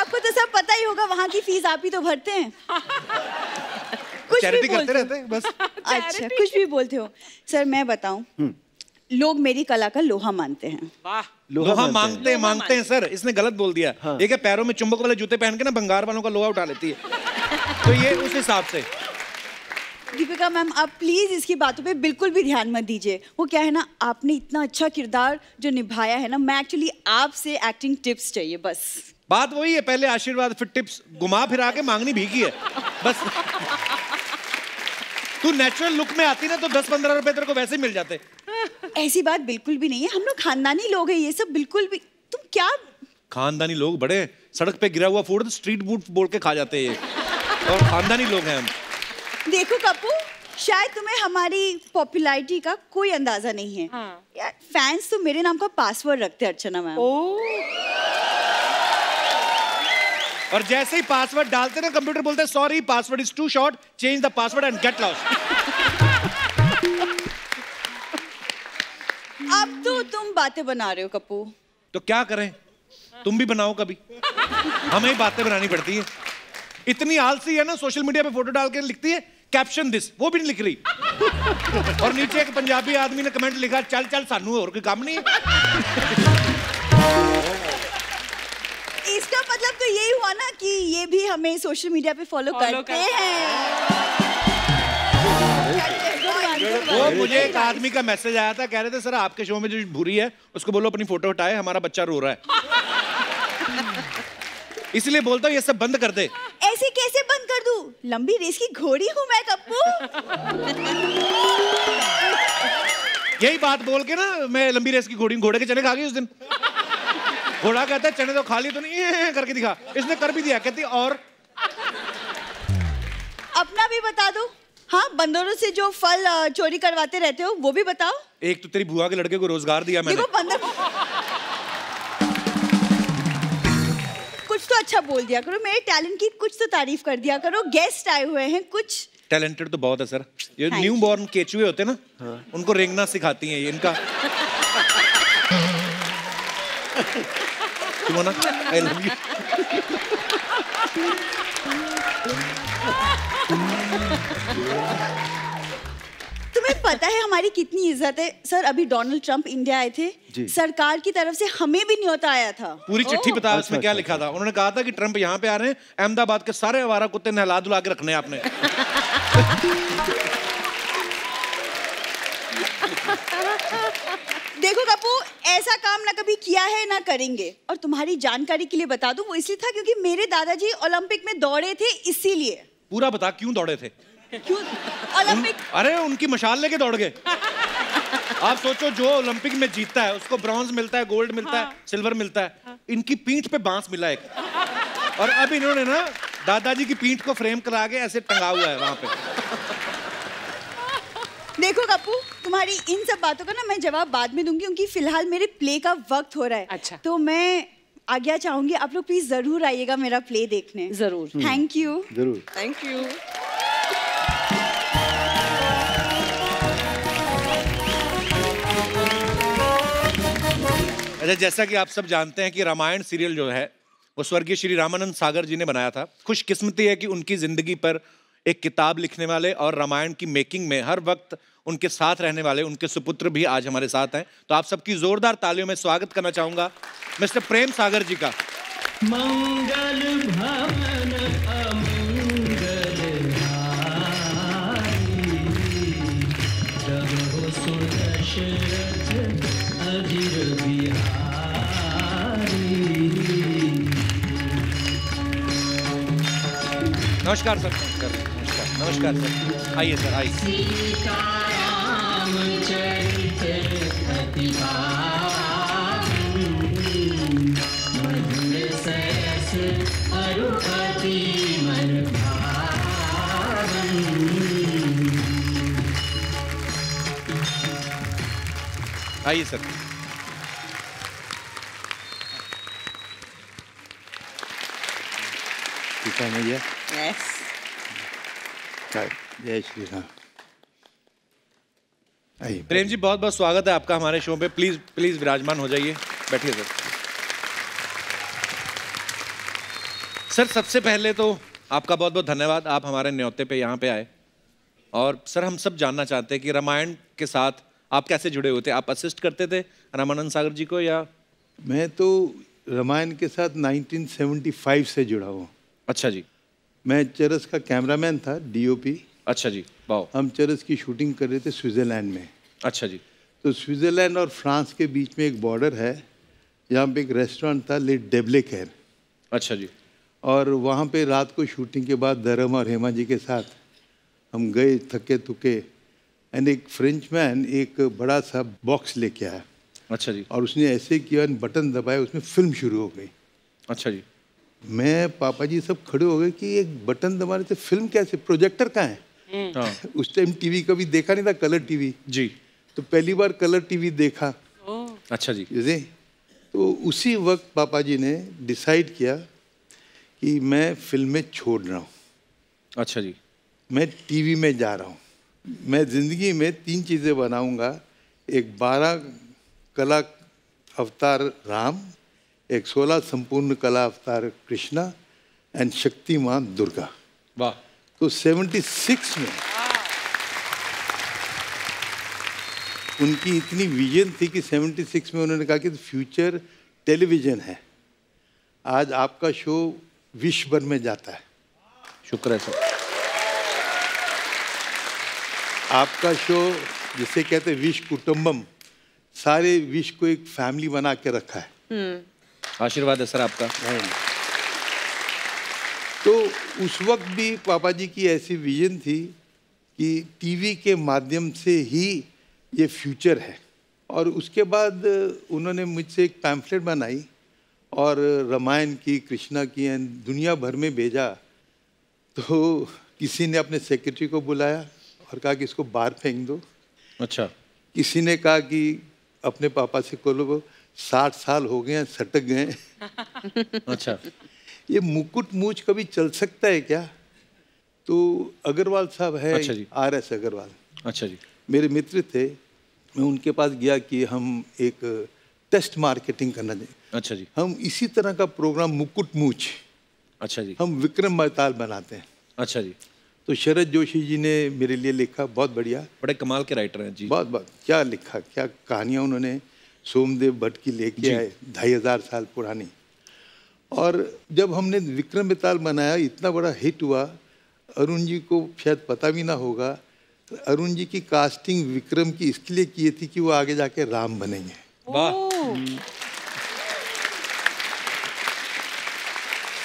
आपको तो सब पता ही होगा, वहाँ की फीस आप ही तो भरते हैं। कुछ भी बोलते रहते हैं बस। अच्छा कुछ भी बोलते हो सर, मैं बताऊं लोग मेरी कला का लोहा मानते हैं। लोहा मांगते हैं, मांगते हैं सर, इसने गलत बोल दिया। हाँ। ये क्या पैरों में चुंबक वाले जूते पहन के ना बंगार वालों का लोहा उठा लेती है। तो ये उस हिसाब से। दीपिका मैम आप प्लीज़ इसकी बातों पे बिल्कुल भी ध्यान मत दीजिए। वो क्या है ना, आपने इतना अच्छा किरदार जो निभाया है ना, मैं एक्चुअली आपसे एक्टिंग टिप्स चाहिए बस। बात वही है, पहले आशीर्वाद फिर टिप्स, घुमा फिरा के मांगनी भीगी है बस। तू नेचुरल लुक में आती ना तो 10-15 रुपए तेरे को वैसे मिल जाते। ऐसी बात बिल्कुल भी नहीं है, हम लोग खानदानी लोग हैं, ये सब बिल्कुल भी। तुम क्या खानदानी लोग बड़े, सड़क पे गिरा हुआ फूड स्ट्रीट फूड बोल के खा जाते हैं। और खानदानी लोग हैं हम। देखो कपू, शायद तुम्हें हमारी पॉपुलैरिटी का कोई अंदाजा नहीं है। हाँ। यार फैंस तो मेरे नाम का पासवर्ड रखते हैं अर्चना मैम। और जैसे ही पासवर्ड डालते ना कंप्यूटर बोलते हैं sorry password is too short, change the password and get lost. अब तो तुम बातें बना रहे हो कपू। तो क्या करें, तुम भी बनाओ कभी, हमें बातें बनानी पड़ती है। इतनी आलसी है ना, सोशल मीडिया पे फोटो डाल के लिखती है कैप्शन दिस, वो भी नहीं लिख रही। और नीचे एक पंजाबी आदमी ने कमेंट लिखा चल चल सानू और कोई काम नहीं है। इसका मतलब तो यही हुआ ना कि ये भी हमें सोशल मीडिया पे फॉलो करते हैं। वो मुझे एक आदमी का मैसेज आया था, कह रहे थे सर आपके शो में जो भूरी है उसको बोलो अपनी फोटो हटाए, हमारा बच्चा रो रहा है। इसलिए बोलता हूँ ये सब बंद कर दे। ऐसे कैसे बंद कर दूँ? लंबी रेस की घोड़ी हूँ मैं कप्पू। यही बात बोल के ना मैं लंबी रेस की घोड़ी, घोड़े के चने खा गई उस दिन। घोड़ा कहता है चने तो खा लिए, तो नहीं करके दिखा, इसने कर भी दिया। कहती और अपना भी बता दो। हाँ, बंदरों से जो फल चोरी करवाते रहते हो वो भी बताओ। एक तो तेरी बुआ के लड़के को रोजगार दिया मैंने। कुछ तो अच्छा बोल दिया करो, मेरे टैलेंट की कुछ तो तारीफ कर दिया करो। गेस्ट आए हुए हैं, कुछ टैलेंटेड तो बहुत है सर। ये न्यू बॉर्न केचुए होते ना, उनको रेंगना सिखाती हैं ये इनका। I love you. तुम्हें पता है हमारी कितनी इज्जत है सर। अभी डोनाल्ड ट्रंप इंडिया आए थे, सरकार की तरफ से हमें भी न्योता आया था। पूरी चिट्ठी पता है उसमें क्या लिखा था? उन्होंने कहा था कि ट्रंप यहाँ पे आ रहे हैं, अहमदाबाद के सारे आवारा कुत्ते नहला धुला के रखने हैं आपने। देखो कपू, ऐसा काम ना कभी किया है ना करेंगे। और तुम्हारी जानकारी के लिए बता दूं, वो इसलिए था क्योंकि मेरे दादाजी ओलंपिक में दौड़े थे, इसीलिए। पूरा बता क्यों दौड़े थे? क्यों ओलंपिक? अरे उनकी मशाल लेके दौड़ गए। आप सोचो जो ओलंपिक में जीतता है उसको ब्रॉन्ज मिलता है, गोल्ड मिलता है, सिल्वर मिलता है। इनकी पीठ पे बांस मिला एक। और अब इन्होंने ना दादाजी की पीठ को फ्रेम करा के ऐसे टंगा हुआ है वहां पे। देखो कप्पू, तुम्हारी इन सब बातों का ना मैं जवाब बाद में दूंगी, क्योंकि फिलहाल मेरे प्ले का वक्त हो रहा है। अच्छा। तो मैं आज्ञा चाहूंगी, आप लोग प्लीज जरूर आइएगा मेरा प्ले देखने। जरूर। Thank you. जरूर। Thank you. अच्छा, जैसा कि आप सब जानते हैं कि रामायण सीरियल जो है वो स्वर्गीय श्री रामानंद सागर जी ने बनाया था। खुशकिस्मती है कि उनकी ज़िंदगी पर एक किताब लिखने वाले और रामायण की मेकिंग में हर वक्त उनके साथ रहने वाले उनके सुपुत्र भी आज हमारे साथ हैं। तो आप सबकी ज़ोरदार तालियों में स्वागत करना चाहूँगा मिस्टर प्रेम सागर जी का। मंगल भवन नमस्कार सर। नमस्कार। नमस्कार सर, आइए सर, आइए। आइए सर। सीता मैया। Yes. जय श्री राम। प्रेम जी बहुत बहुत स्वागत है आपका हमारे शो पे। प्लीज प्लीज विराजमान हो जाइए, बैठिए सर। सर सबसे पहले तो आपका बहुत बहुत धन्यवाद, आप हमारे न्योते पे यहाँ पे आए। और सर हम सब जानना चाहते हैं कि रामायण के साथ आप कैसे जुड़े हुए थे? आप असिस्ट करते थे रामानंद सागर जी को या? मैं तो रामायण के साथ 1975 से जुड़ा हुआ। अच्छा जी। मैं चरस का कैमरामैन था, डीओपी। अच्छा जी, वाओ। हम चरस की शूटिंग कर रहे थे स्विट्ज़रलैंड में। अच्छा जी। तो स्विट्ज़रलैंड और फ्रांस के बीच में एक बॉर्डर है, यहाँ पे एक रेस्टोरेंट था ले डेब्ले कैर। अच्छा जी। और वहाँ पे रात को शूटिंग के बाद धर्म और हेमा जी के साथ हम गए थके थके, एंड एक फ्रेंच मैन एक बड़ा सा बॉक्स लेके आया। अच्छा जी। और उसने ऐसे किया, बटन दबाया, उसमें फिल्म शुरू हो गई। अच्छा जी। मैं पापा जी सब खड़े हो गए कि एक बटन दबा रहे थे, फिल्म कैसे, प्रोजेक्टर कहाँ है? उस टाइम टीवी कभी देखा नहीं था, कलर टीवी जी, तो पहली बार कलर टीवी देखा। अच्छा जी। जैसे तो उसी वक्त पापा जी ने डिसाइड किया कि मैं फिल्में छोड़ रहा हूँ। अच्छा जी। मैं टीवी में जा रहा हूँ। मैं ज़िंदगी में 3 चीज़ें बनाऊँगा, एक 12 कला अवतार राम, एक 16 संपूर्ण कला अवतार कृष्णा एंड शक्ति माँ दुर्गा। वाह। तो 76 में उनकी इतनी विजन थी कि 76 में उन्होंने कहा कि फ्यूचर टेलीविज़न है। आज आपका शो विश्व भर में जाता है। शुक्र है सर। आपका शो जिसे कहते हैं विश्व कुटुम्बम, सारे विश्व को एक फैमिली बना के रखा है। आशीर्वाद है सर आपका। तो उस वक्त भी पापा जी की ऐसी विजन थी कि टीवी के माध्यम से ही ये फ्यूचर है। और उसके बाद उन्होंने मुझसे एक पैम्फलेट बनाई और रामायण की, कृष्णा की एंड दुनिया भर में भेजा। तो किसी ने अपने सेक्रेटरी को बुलाया और कहा कि इसको बाहर फेंक दो। अच्छा। किसी ने कहा कि अपने पापा से बोलो 60 साल हो गए हैं, सटक गए। अच्छा। ये मुकुट मूछ कभी चल सकता है क्या? तो अग्रवाल साहब है। अच्छा जी। RS अग्रवाल। अच्छा जी। मेरे मित्र थे, मैं उनके पास गया कि हम एक टेस्ट मार्केटिंग करना चाहिए। अच्छा जी। हम इसी तरह का प्रोग्राम मुकुट मूछ। अच्छा जी। हम विक्रम बेताल बनाते हैं। अच्छा जी। तो शरद जोशी जी ने मेरे लिए लिखा, बहुत बढ़िया, बड़े कमाल के राइटर हैं जी। बहुत क्या लिखा, क्या कहानियाँ उन्होंने। सोमदेव भट्ट की लेके आए, 2500 साल पुरानी। और जब हमने विक्रम बेताल बनाया, इतना बड़ा हिट हुआ, अरुण जी को शायद पता भी ना होगा, अरुण जी की कास्टिंग विक्रम की इसलिए की थी कि वो आगे जाके राम बनेंगे। वाह।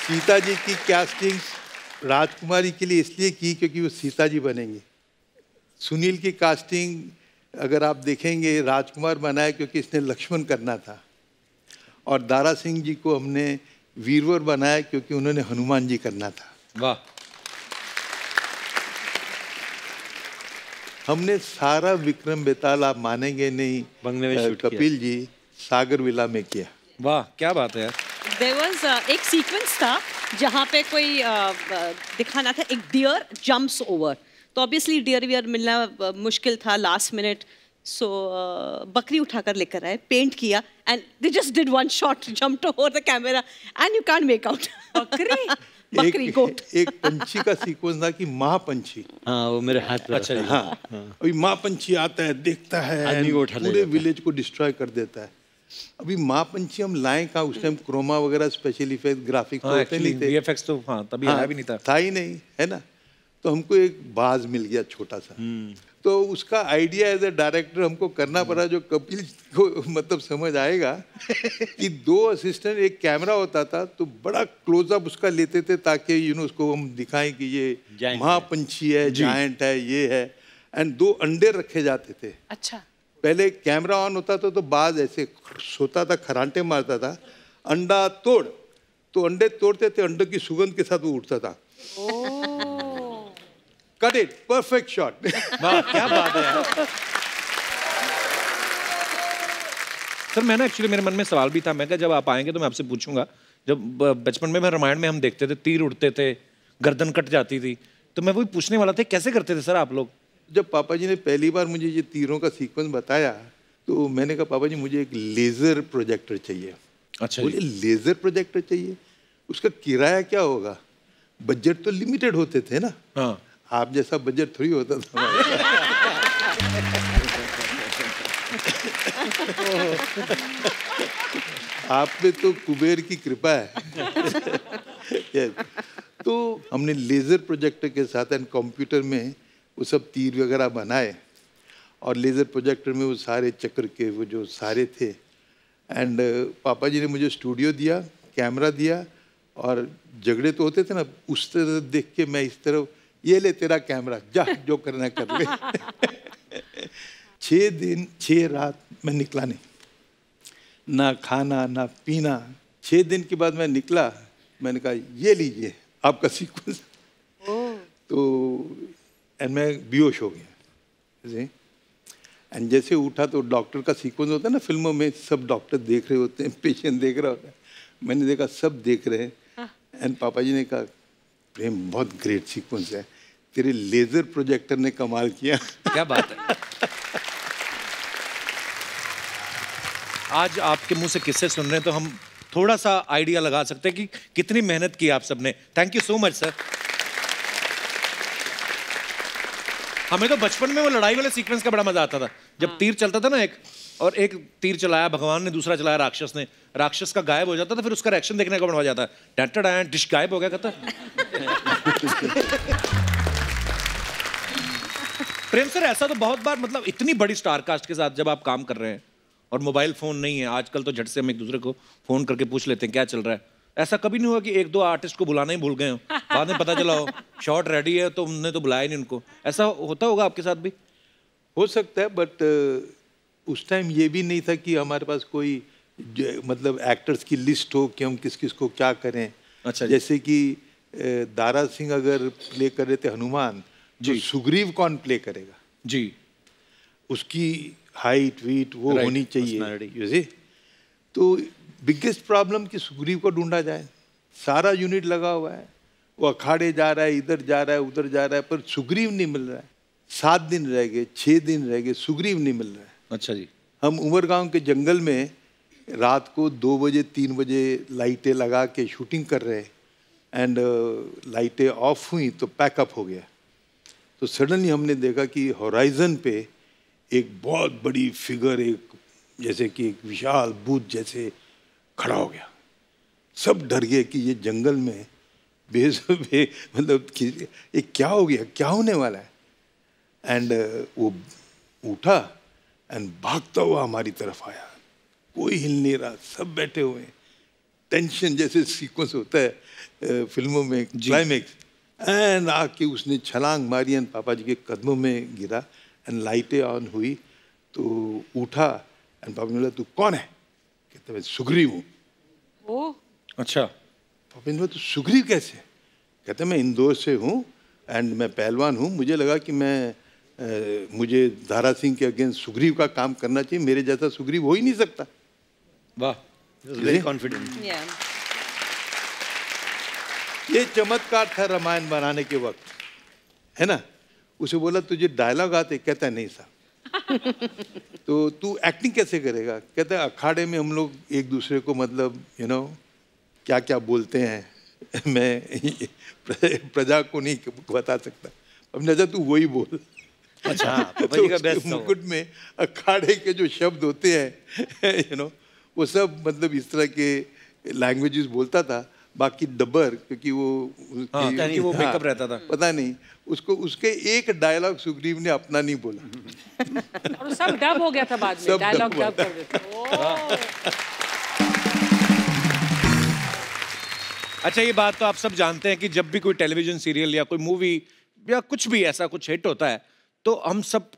सीता जी की कास्टिंग राजकुमारी के लिए इसलिए की क्योंकि वो सीता जी बनेंगे। सुनील की कास्टिंग अगर आप देखेंगे, राजकुमार बनाया क्योंकि इसने लक्ष्मण करना था। और दारा सिंह जी को हमने वीरवर बनाया क्योंकि उन्होंने हनुमान जी करना था। वाह। हमने सारा विक्रम बेताल, आप मानेंगे नहीं, कपिल जी सागर विला में किया। वाह, क्या बात है यार। एक सीक्वेंस था जहाँ पे कोई दिखाना था, एक डियर जंप्स ओवर, तो ऑब्वियसली डियर वियर मिलना मुश्किल था लास्ट मिनट। सो बकरी उठाकर लेकर आए, पेंट किया and they just did one shot, jumped over the camera and you can't make out बकरी। बकरी गोट। एक पंछी का सीक्वेंस था कि महापंछी। हाँ, वो मेरे हाथ पर। अच्छा। हाँ, अभी महापंछी आता है, देखता है, पूरे विलेज को डिस्ट्रॉय कर देता है। अभी महापंछी हम लाए कहाँ उस टाइम? क्रोमा वगैरह स्पेशल इफेक्ट ग्राफिक्स होते नहीं थे, VFX तो हाँ तभी आया भी नहीं था, था ही नहीं, है ना। तो हमको एक बाज मिल गया छोटा सा। तो उसका आइडिया एज ए डायरेक्टर हमको करना पड़ा, जो कपिल को मतलब समझ आएगा कि 2 असिस्टेंट, एक कैमरा होता था तो बड़ा क्लोजअप उसका लेते थे ताकि यू नो उसको हम दिखाएं कि ये महापंछी है, जायंट है, ये है। एंड 2 अंडे रखे जाते थे। अच्छा। पहले कैमरा ऑन होता था तो बाज ऐसे सोता था, खरांटे मारता था, अंडा तोड़, तो अंडे तोड़ते थे, अंडे की सुगंध के साथ वो उठता था। Cut it, perfect shot. क्या बात है यार। सर मैंने एक्चुअली, मेरे मन में सवाल भी था, मैं कहा जब आप आएंगे तो मैं आपसे पूछूंगा। जब बचपन में मैं रामायण में हम देखते थे, तीर उड़ते थे, गर्दन कट जाती थी, तो मैं वही पूछने वाला था, कैसे करते थे सर आप लोग? जब पापा जी ने पहली बार मुझे ये तीरों का सीक्वेंस बताया तो मैंने कहा पापा जी मुझे एक लेज़र प्रोजेक्टर चाहिए। अच्छा। बोले लेज़र प्रोजेक्टर चाहिए, उसका किराया क्या होगा? बजट तो लिमिटेड होते थे ना। हाँ। आप जैसा बजट थोड़ी होता था। आप पे तो कुबेर की कृपा है। तो हमने लेज़र प्रोजेक्टर के साथ एंड कंप्यूटर में वो सब तीर वगैरह बनाए और लेज़र प्रोजेक्टर में वो सारे चक्कर के वो जो सारे थे। एंड पापा जी ने मुझे स्टूडियो दिया, कैमरा दिया, और झगड़े तो होते थे ना, उस तरह देख के मैं इस तरफ, ये ले तेरा कैमरा, जा जो करना कर ले। 6 दिन 6 रात मैं निकला नहीं, ना खाना ना पीना। 6 दिन के बाद मैं निकला, मैंने कहा ये लीजिए आपका सीक्वेंस। तो एंड मैं बेहोश हो गया। एंड जैसे उठा तो डॉक्टर का सीक्वेंस होता है ना फिल्मों में, सब डॉक्टर देख रहे होते हैं, पेशेंट देख रहा होता है। मैंने देखा सब देख रहे हैं। एंड पापा जी ने कहा प्रेम बहुत ग्रेट सीक्वेंस है, तेरे लेजर प्रोजेक्टर ने कमाल किया। क्या बात है। आज आपके मुंह से किस्से सुन रहे हैं तो हम थोड़ा सा आइडिया लगा सकते हैं कि कितनी मेहनत की आप सबने। Thank you so much sir. हमें तो बचपन में वो लड़ाई वाले सीक्वेंस का बड़ा मजा आता था जब तीर चलता था ना, एक और एक तीर चलाया भगवान ने, दूसरा चलाया राक्षस ने, राक्षस का गायब हो जाता था, फिर उसका रिएक्शन देखने को बनवा जाता है, डिश गायब हो गया कहता। प्रेम सर ऐसा तो बहुत बार, मतलब इतनी बड़ी स्टार कास्ट के साथ जब आप काम कर रहे हैं और मोबाइल फ़ोन नहीं है आजकल तो झट से हम एक दूसरे को फ़ोन करके पूछ लेते हैं क्या चल रहा है, ऐसा कभी नहीं हुआ कि एक दो आर्टिस्ट को बुलाना ही भूल गए हो, बाद में पता चला हो शॉट रेडी है तो हमने तो बुलाया ही नहीं उनको? ऐसा होता होगा आपके साथ भी? हो सकता है, बट उस टाइम ये भी नहीं था कि हमारे पास कोई मतलब एक्टर्स की लिस्ट हो कि हम किस किस को क्या करें। अच्छा। जैसे कि दारा सिंह अगर प्ले कर रहे थे हनुमान जी, सुग्रीव कौन प्ले करेगा जी, उसकी हाइट वीट वो होनी चाहिए। तो बिगेस्ट प्रॉब्लम कि सुग्रीव को ढूंढा जाए, सारा यूनिट लगा हुआ है, वो अखाड़े जा रहा है, इधर जा रहा है, उधर जा रहा है, पर सुग्रीव नहीं मिल रहा है। 7 दिन रह गए, 6 दिन रह गए, सुग्रीव नहीं मिल रहा है। अच्छा जी। हम उमरगांव के जंगल में रात को 2 बजे 3 बजे लाइटें लगा के शूटिंग कर रहे एंड लाइटें ऑफ हुई तो पैकअप हो गया। तो सडनली हमने देखा कि हॉराइजन पे एक बहुत बड़ी फिगर, एक जैसे कि एक विशाल भूत जैसे खड़ा हो गया। सब डर गए कि ये जंगल में बेसुबे मतलब ये क्या हो गया, क्या होने वाला है। एंड वो उठा एंड भागता हुआ हमारी तरफ आया, कोई हिल नहीं रहा, सब बैठे हुए हैं, टेंशन जैसे सीक्वेंस होता है फिल्मों में क्लाइमेक्स। एंड आके उसने छलांग मारी एंड पापा जी के कदमों में गिरा एंड लाइटें ऑन हुई तो उठा एंड पापा ने बोला तू कौन है? कहता मैं सुग्रीव हूँ। वो अच्छा। पापा ने बोला तू सुग्रीव कैसे? कहता मैं इंदौर से हूँ एंड मैं पहलवान हूँ, मुझे लगा कि मुझे दारा सिंह के अगेंस्ट सुग्रीव का काम करना चाहिए, मेरे जैसा सुग्रीव हो ही नहीं सकता। वाह, वेरी कॉन्फिडेंट। ये चमत्कार था रामायण बनाने के वक्त, है ना। उसे बोला तुझे डायलॉग आते? कहता नहीं साहब। तो तू एक्टिंग कैसे करेगा? कहता अखाड़े में हम लोग एक दूसरे को मतलब यू नो क्या क्या बोलते हैं, मैं प्रजा को नहीं बता सकता। अब नजर तू वही बोल। अच्छा। तो मुकुट में अखाड़े के जो शब्द होते हैं यू नो वो सब मतलब इस तरह के लैंग्वेजेस बोलता था। बाकी डबर क्योंकि वो मेकअप रहता था, पता नहीं उसको, उसके एक डायलॉग सुग्रीव ने अपना नहीं बोला और सब डब हो गया था बाद में, डायलॉग डब कर देते। अच्छा, ये बात तो आप सब जानते हैं कि जब भी कोई टेलीविजन सीरियल या कोई मूवी या कुछ भी ऐसा कुछ हिट होता है तो हम सब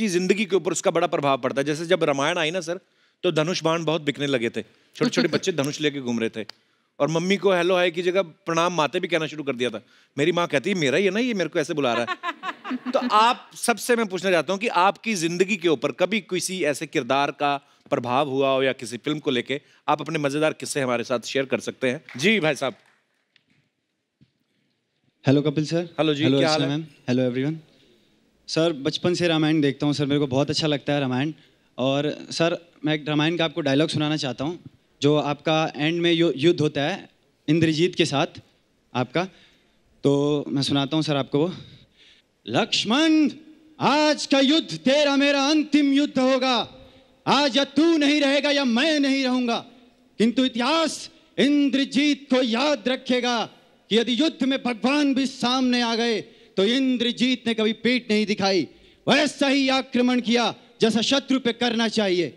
की जिंदगी के ऊपर उसका बड़ा प्रभाव पड़ता है। जैसे जब रामायण आई ना सर तो धनुषबाण बहुत बिकने लगे थे, छोटे छोटे बच्चे धनुष लेके घूम रहे थे और मम्मी को हेलो हाय की जगह प्रणाम माते भी कहना शुरू कर दिया था। मेरी माँ कहती है मेरा ही है ना ये, मेरे को ऐसे बुला रहा है। तो आप सबसे मैं पूछना चाहता हूँ कि आपकी जिंदगी के ऊपर कभी किसी ऐसे किरदार का प्रभाव हुआ हो या किसी फिल्म को लेके, आप अपने मजेदार किस्से हमारे साथ शेयर कर सकते हैं। जी भाई साहब। Hello Kapil sir. हेलो जी, क्या हाल है? Hello everyone. सर बचपन से रामायण देखता हूँ सर, मेरे को बहुत अच्छा लगता है रामायण। और सर मैं एक रामायण का आपको डायलॉग सुनाना चाहता हूँ जो आपका एंड में युद्ध होता है इंद्रजीत के साथ आपका, तो मैं सुनाता हूँ सर आपको वो। लक्ष्मण आज का युद्ध तेरा मेरा अंतिम युद्ध होगा, आज या तू नहीं रहेगा या मैं नहीं रहूंगा, किंतु इतिहास इंद्रजीत को याद रखेगा कि यदि युद्ध में भगवान भी सामने आ गए तो इंद्रजीत ने कभी पीठ नहीं दिखाई, वैसा ही आक्रमण किया जैसा शत्रु पे करना चाहिए।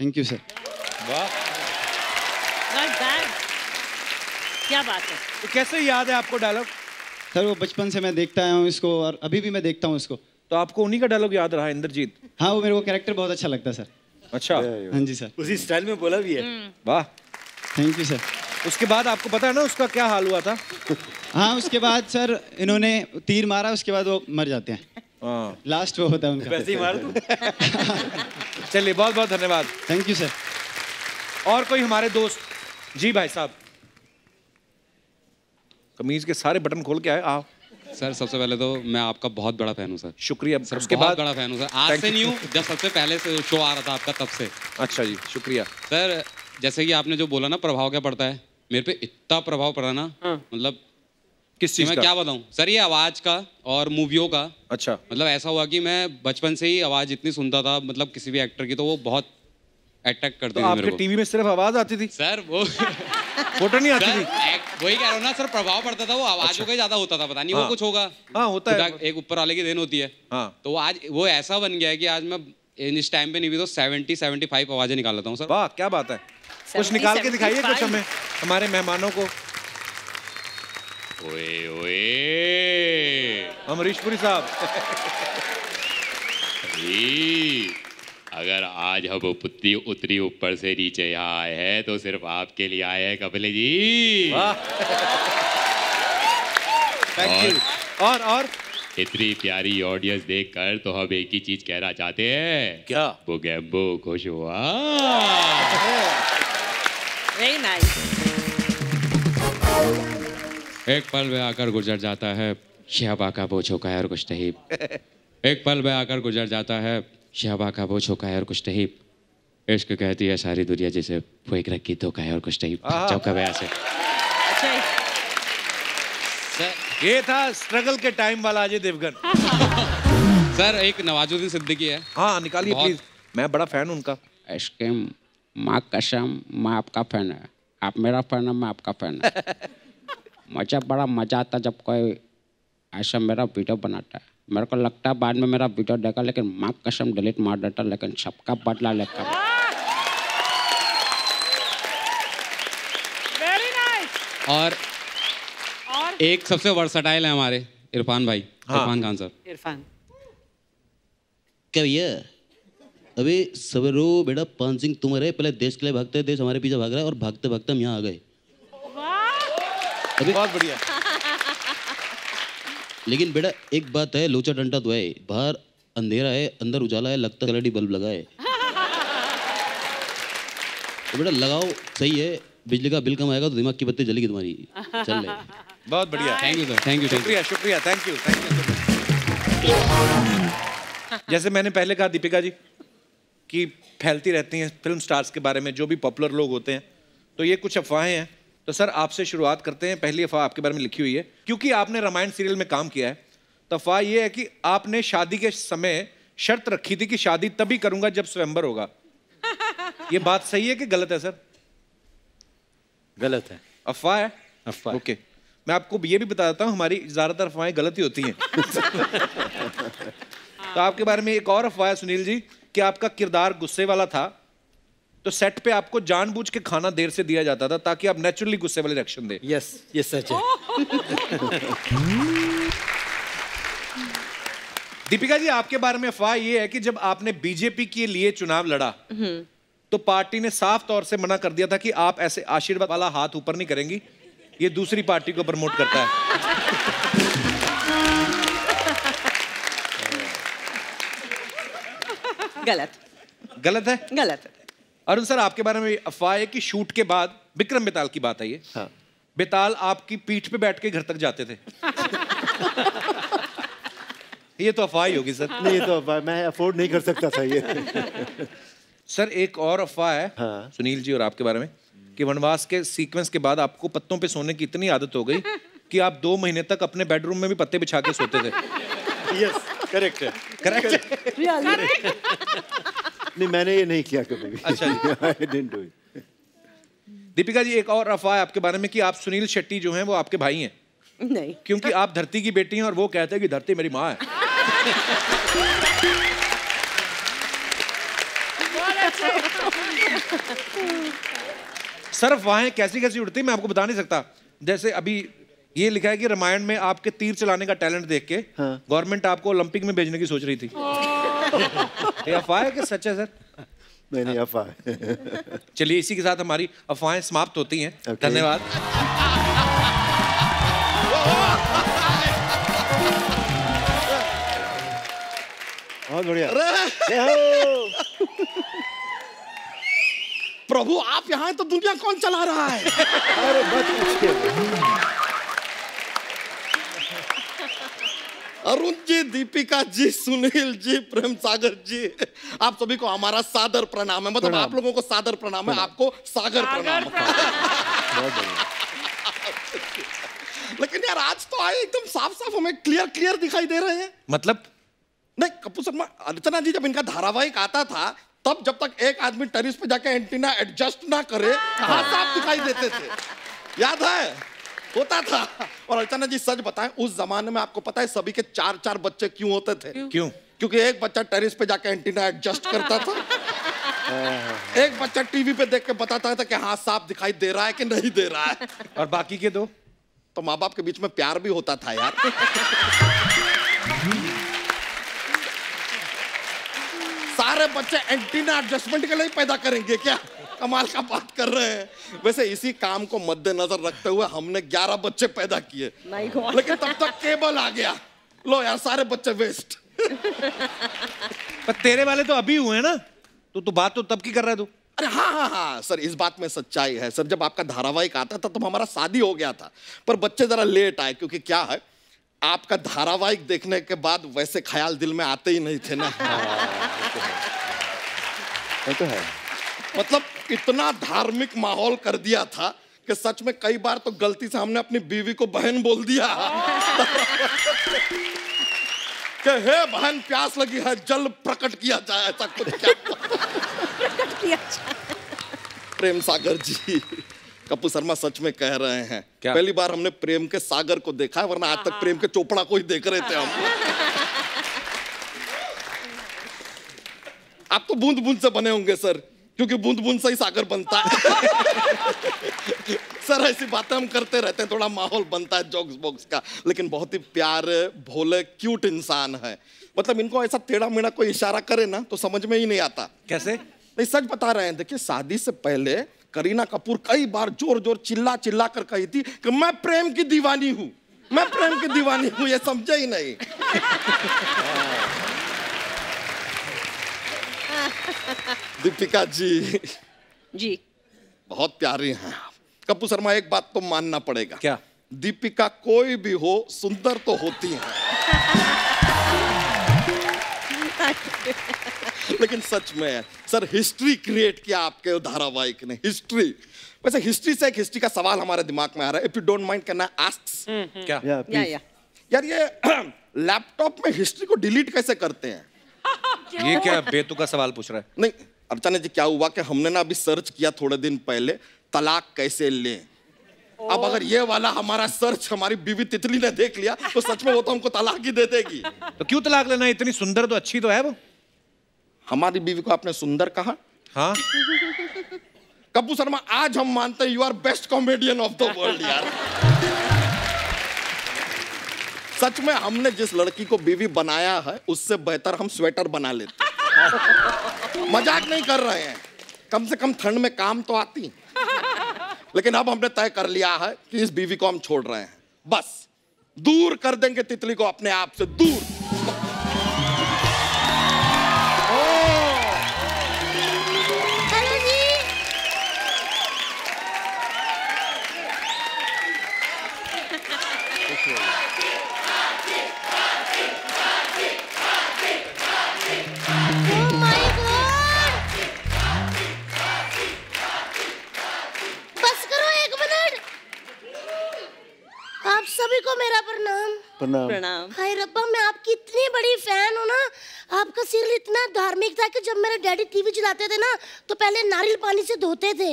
Thank you sir. वाह, क्या बात है। तो कैसे याद है आपको डायलॉग? सर वो बचपन से मैं देखता आया हूँ इसको और अभी भी मैं देखता हूँ इसको। तो आपको उन्हीं का डायलॉग याद रहा इंद्रजीत? हाँ, वो मेरे को कैरेक्टर बहुत अच्छा लगता है सर। अच्छा। हाँ जी सर, उसी स्टाइल में बोला भी है। वाह, थैंक यू सर। उसके बाद आपको पता है ना उसका क्या हाल हुआ था? हाँ, उसके बाद सर इन्होंने तीर मारा, उसके बाद वो मर जाते हैं, लास्ट वो होता है उनका। वैसे ही मार दूं। चलिए, बहुत बहुत धन्यवाद। Thank you sir. और कोई हमारे दोस्त? जी भाई साहब, कमीज के सारे बटन खोल के आए आप। सर सबसे पहले तो मैं आपका बहुत बड़ा फैन हूँ सर। शुक्रिया सर, उसके बाद बड़ा फैन हूँ सर। आज से नहीं हूँ, जब सबसे पहले से शो आ रहा था आपका तब से। अच्छा जी, शुक्रिया सर। जैसे कि आपने जो बोला ना प्रभाव क्या पड़ता है, मेरे पे इतना प्रभाव पड़ा ना, मतलब किस चीज़ का मैं क्या बताऊँ सर, ये आवाज़ का और मूवियों का। अच्छा, मतलब ऐसा हुआ कि मैं बचपन से ही आवाज़ इतनी सुनता था, मतलब किसी भी एक्टर की, तो वो बहुत अटैक करते थे मेरे को। टीवी में सिर्फ आवाज़ आती थी सर, वो फोटो नहीं आती थी। वही कह रहा हूँ ना सर, प्रभाव पड़ता था वो आवाजों का ज्यादा होता था, पता नहीं वो कुछ होगा। हाँ होता है, एक ऊपर वाले की देन होती है। हाँ, तो आज वो ऐसा बन गया है कि आज मैं इस टाइम पे नहीं भी तो 70-75 आवाजें निकाल लेता हूँ सर। वाह क्या बात है, कुछ निकाल के दिखाइए कुछ हमें, हमारे मेहमानों को। ओए ओए अमरीशपुरी साहब, अगर आज हम पुत्री उतरी ऊपर से नीचे यहाँ आए हैं तो सिर्फ आपके लिए आए हैं कपिल जी। Thank you. और इतनी प्यारी ऑडियंस देखकर तो हम एक ही चीज कहना चाहते हैं, क्या वो गैम्बो खुश हुआ? Very nice. एक पल में आकर गुजर जाता है शहबा का बोझ होकर और कुछ नहीं। एक पल में आकर गुजर जाता है शहबा का बोझ होका है और कुछ नहीं। इश्क कहती है सारी दुनिया जैसे फेंक रखी धोखा है और कुछ नहीं। चौका बया से। अच्छा सर, ये था स्ट्रगल के टाइम वाला अजय देवगन। सर एक नवाजुद्दीन सिद्दीकी है। हाँ निकालिए प्लीज, मैं बड़ा फैन उनका। इश्क माँ कसम, मैं आपका फैन है, आप मेरा फैन है, मैं आपका फैन है। मुझे बड़ा मजा आता जब कोई ऐसा मेरा वीडियो बनाता है, मेरे को लगता है बाद में मेरा वीडियो देखा लेकिन माँ कसम डिलीट मार देता, लेकिन सबका बदला लेकर। Very nice. और एक सबसे वर्सटाइल है हमारे इरफान भाई। हाँ। इरफान खान सर। इरफान क्या भैया, अभी सवेरो बेटा पान सिंह तुम्हारे पहले देश के लिए भागते, देश हमारे पीछे भाग रहा है और भागते भागते हम यहाँ आ गए। बहुत बढ़िया। लेकिन बेटा एक बात है, लोचा डंडा तो है, बाहर अंधेरा है अंदर उजाला है, लगता है एलईडी बल्ब लगा है। तो बेटा लगाओ, सही है, बिजली का बिल कम आएगा तो दिमाग की बत्ती जलेगी तुम्हारी। चल रहे, बहुत बढ़िया। Thank you sir, thank you, शुक्रिया शुक्रिया, थैंक यू थैंक यू। जैसे मैंने पहले कहा दीपिका जी कि फैलती रहती हैं फिल्म स्टार्स के बारे में जो भी पॉपुलर लोग होते हैं, तो ये कुछ अफवाहें हैं। तो सर आपसे शुरुआत करते हैं। पहली अफवाह आपके बारे में लिखी हुई है, क्योंकि आपने रामायण सीरियल में काम किया है, तो अफवाह ये है कि आपने शादी के समय शर्त रखी थी कि शादी तभी करूंगा जब स्वयंवर होगा। ये बात सही है कि गलत है सर? गलत है, अफवाह है। अफवाह। ओके, मैं आपको ये भी बता देता हूँ, हमारी ज्यादातर अफवाहें गलत ही होती हैं। तो आपके बारे में एक और अफवाह है सुनील जी कि आपका किरदार गुस्से वाला था, तो सेट पे आपको जानबूझ के खाना देर से दिया जाता था ताकि आप नेचुरली गुस्से वाले रिएक्शन दें। यस ये सच है। दीपिका जी आपके बारे में अफवाह ये है कि जब आपने बीजेपी के लिए चुनाव लड़ा तो पार्टी ने साफ तौर से मना कर दिया था कि आप ऐसे आशीर्वाद वाला हाथ ऊपर नहीं करेंगी, ये दूसरी पार्टी को प्रमोट करता है। गलत। गलत है, गलत है। अरुण सर आपके बारे में अफवाह है कि शूट के बाद, विक्रम बेताल की बात है ये। हाँ। बेताल आपकी पीठ पे बैठ के घर तक जाते थे। ये तो अफवाह ही होगी सर। नहीं ये तो अफवाह, मैं अफोर्ड नहीं कर सकता था ये। सर एक और अफवाह है। हाँ। सुनील जी और आपके बारे में कि वनवास के सीक्वेंस के बाद आपको पत्तों पे सोने की इतनी आदत हो गई कि आप 2 महीने तक अपने बेडरूम में भी पत्ते बिछा के सोते थे। यस करेक्ट है, करेक्ट। नहीं मैंने ये नहीं किया कभी भी। अच्छा। I didn't do it. दीपिका ji एक और अफवाह है आपके बारे में कि आप सुनील शेट्टी जो हैं वो आपके भाई हैं। नहीं, क्योंकि आप धरती की बेटी हैं और वो कहते हैं कि धरती मेरी माँ है। सर अफवाहें कैसी कैसी उड़ती मैं आपको बता नहीं सकता। जैसे अभी ये लिखा है कि रामायण में आपके तीर चलाने का टैलेंट देख के गवर्नमेंट आपको ओलंपिक में भेजने की सोच रही थी। ये अफवाह है कि सच है सर? नहीं नहीं अफवाह। चलिए इसी के साथ हमारी अफवाहें समाप्त होती हैं। धन्यवाद। बहुत बढ़िया। प्रभु आप यहाँ हैं तो दुनिया कौन चला रहा है? अरे बस अरुण जी, दीपिका जी, सुनील जी, प्रेम सागर जी, आप सभी को हमारा सादर प्रणाम है। मतलब आप लोगों को सादर प्रणाम है, आपको सागर प्रणाम है। लेकिन यार आज तो आए एकदम साफ साफ हमें क्लियर क्लियर दिखाई दे रहे हैं। मतलब नहीं कपूर शर्मा अर्चना जी जब इनका धारावाहिक आता था तब जब तक एक आदमी टेरिस पे जाके एंटीना एडजस्ट ना करे कहाँ साफ दिखाई देते थे, याद है? होता था। और अर्चना जी सच बताएं उस जमाने में आपको पता है सभी के चार चार बच्चे क्यों होते थे? क्यों? क्योंकि एक बच्चा टेरिस पे जाके एंटीना एडजस्ट करता था, एक बच्चा टीवी पे देख के बताता था कि हाँ साफ दिखाई दे रहा है कि नहीं दे रहा है, और बाकी के दो तो माँ बाप के बीच में प्यार भी होता था यार। सारे बच्चे एंटीना एडजस्टमेंट के लिए पैदा करेंगे क्या? कमाल का बात कर रहे हैं। वैसे इसी काम को मद्देनजर रखते हुए हमने 11 बच्चे पैदा किए, लेकिन तब तक केबल आ गया। लो यार सारे बच्चे वेस्ट। पर तेरे वाले तो अभी हुए ना, तो बात तो तब की कर रहा है तू। अरे हाँ हाँ हाँ सर, इस बात में सच्चाई है सर। जब आपका धारावाहिक आता था तो हमारा शादी हो गया था, पर बच्चे जरा लेट आए, क्योंकि क्या है आपका धारावाहिक देखने के बाद वैसे ख्याल दिल में आते ही नहीं थे ना। तो है मतलब इतना धार्मिक माहौल कर दिया था कि सच में कई बार तो गलती से हमने अपनी बीवी को बहन बोल दिया। कि हे बहन प्यास लगी है, जल प्रकट किया जाए, ऐसा कुछ क्या प्रकट किया जाए। प्रेम सागर जी, कपू शर्मा सच में कह रहे हैं, पहली बार हमने प्रेम के सागर को देखा है, वरना आज तक प्रेम के चोपड़ा को ही देख रहे थे हम। आप तो बूंद बूंद से बने होंगे सर, क्योंकि बूंद बूंद से ही सागर बनता है। सर ऐसी बातें हम करते रहते हैं, थोड़ा माहौल बनता है जोक्स बॉक्स का। लेकिन बहुत ही प्यारे भोले क्यूट इंसान है। मतलब इनको ऐसा टेढ़ा मेढ़ा कोई इशारा करे ना तो समझ में ही नहीं आता। कैसे? नहीं सच बता रहे हैं। देखिए शादी से पहले करीना कपूर कई बार जोर जोर चिल्ला चिल्ला कर कही थी कि मैं प्रेम की दीवानी हूँ, मैं प्रेम की दीवानी हूँ, ये समझे ही नहीं। दीपिका जी जी बहुत प्यारी हैं आप। कपूर शर्मा एक बात तो मानना पड़ेगा। क्या? दीपिका कोई भी हो सुंदर तो होती है। लेकिन सच में सर हिस्ट्री क्रिएट किया आपके धारावाहिक ने, हिस्ट्री। वैसे हिस्ट्री से एक हिस्ट्री का सवाल हमारे दिमाग में आ रहा है, if you don't mind can I ask. क्या? यार ये लैपटॉप में हिस्ट्री को डिलीट कैसे करते हैं? ये क्या बेतुका सवाल पूछ रहा है? नहीं अर्चना जी क्या हुआ कि हमने ना अभी सर्च किया थोड़े दिन पहले, तलाक कैसे लें। अब अगर ये वाला हमारा सर्च हमारी बीवी तितली ने देख लिया तो सच में वो तो हमको तलाक ही दे देगी। तो क्यों तलाक लेना, इतनी सुंदर तो अच्छी तो है वो। हमारी बीवी को आपने सुंदर कहा? हाँ। कपूर शर्मा आज हम मानते हैं you are best comedian of the world यार। सच में हमने जिस लड़की को बीवी बनाया है उससे बेहतर हम स्वेटर बना लेते। मजाक नहीं कर रहे हैं, कम से कम ठंड में काम तो आती। लेकिन अब हमने तय कर लिया है कि इस बीवी को हम छोड़ रहे हैं, बस दूर कर देंगे तितली को अपने आप से, दूर। प्रणाम। हाय रब्बा, मैं आपकी इतनी बड़ी फैन हूँ ना, आपका सीरियल इतना धार्मिक था कि जब मेरे डैडी टीवी चलाते थे ना तो पहले नारियल पानी से धोते थे।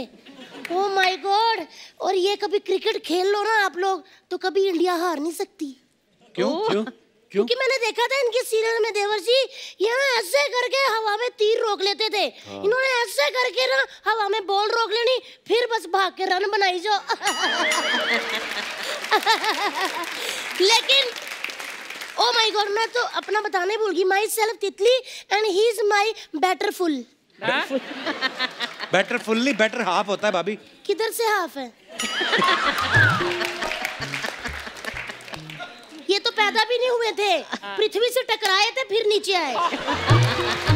Oh my god. और ये कभी क्रिकेट खेल लो ना आप लोग तो कभी इंडिया हार नहीं सकती। क्यों? क्यों? क्योंकि मैंने देखा था इनके सीरियल में देवर जी, यहाँ ऐसे करके हवा में तीर रोक लेते थे। हाँ। इन्होंने ऐसे करके ना हवा में बॉल रोक लेनी, फिर बस भाग के रन बनाई जो। लेकिन ओ माय गॉड, मैं तो अपना बताने भूल गई। Myself Titli and he is my better full. Better fully better half होता है भाभी। किधर से हाफ है? ये तो पैदा भी नहीं हुए थे, पृथ्वी से टकराए थे फिर नीचे आए।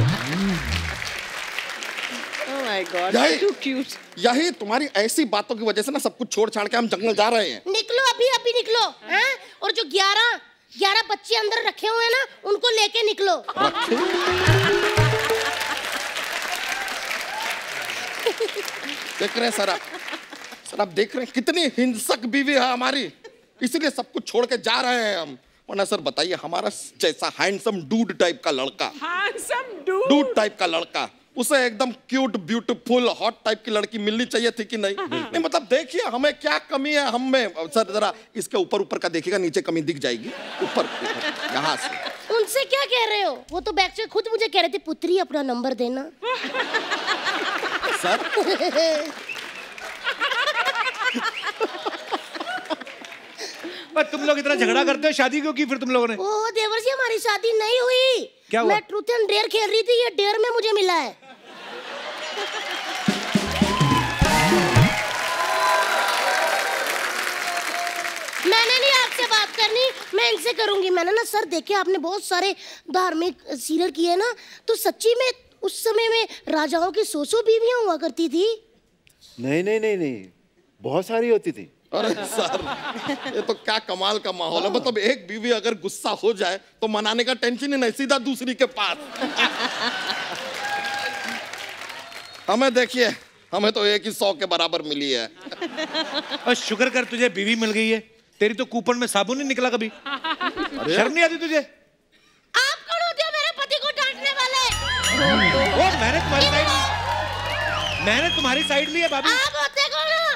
Oh my God, too cute। यही तुम्हारी ऐसी बातों की वजह से ना सब कुछ छोड़ छाड़ के हम जंगल जा रहे हैं। निकलो अभी निकलो है? और जो 11 बच्चे अंदर रखे हुए हैं ना उनको लेके निकलो। देख रहे हैं सर आप देख रहे हैं कितनी हिंसक बीवी है हमारी, इसलिए सब कुछ छोड़ के जा रहे हैं हम। वरना सर बताइए हमारा जैसा हैंडसम डूड टाइप का लड़का, डूड टाइप का लड़का, उसे एकदम क्यूट ब्यूटीफुल हॉट टाइप की लड़की मिलनी चाहिए थी कि नहीं? मतलब देखिए हमें क्या कमी है हम में। सर जरा इसके ऊपर का देखिएगा, नीचे कमी दिख जाएगी। ऊपर यहाँ से उनसे क्या कह रहे हो? वो तो बैक से खुद मुझे कह रहे थे पुत्री अपना नंबर देना। सर तुम लोग इतना झगड़ा करते हो, शादी क्यों की फिर तुम लोगों ने? ओ देवर जी हमारी शादी नहीं हुई। क्या हुआ? मैं ट्रूथ एंड डेयर खेल रही थी, ये डेयर में मुझे मिला है। मैंने नहीं आपसे बात करनी, मैं इनसे करूंगी। मैंने ना सर देखे आपने बहुत सारे धार्मिक सीरियल किए ना, तो सच्ची में उस समय में राजाओं की 100 बीवियां हुआ करती थी? नहीं, बहुत सारी होती थी। अरे सर ये तो क्या कमाल का माहौल है। मतलब एक बीवी अगर गुस्सा हो जाए तो मनाने का टेंशन ही नहीं, सीधा दूसरी के पास। हमें देखिए हमें तो 1 ही 100 के बराबर मिली है। और शुक्र कर तुझे बीवी मिल गई है, तेरी तो कूपन में साबुन नहीं निकला कभी। शर्म नहीं आती तुझे? आप कौन होते हो मेरे पति को डांटने वाले? ओ मैंने तुम्हारी साइड ली है भाभी। आप होते कौन हो?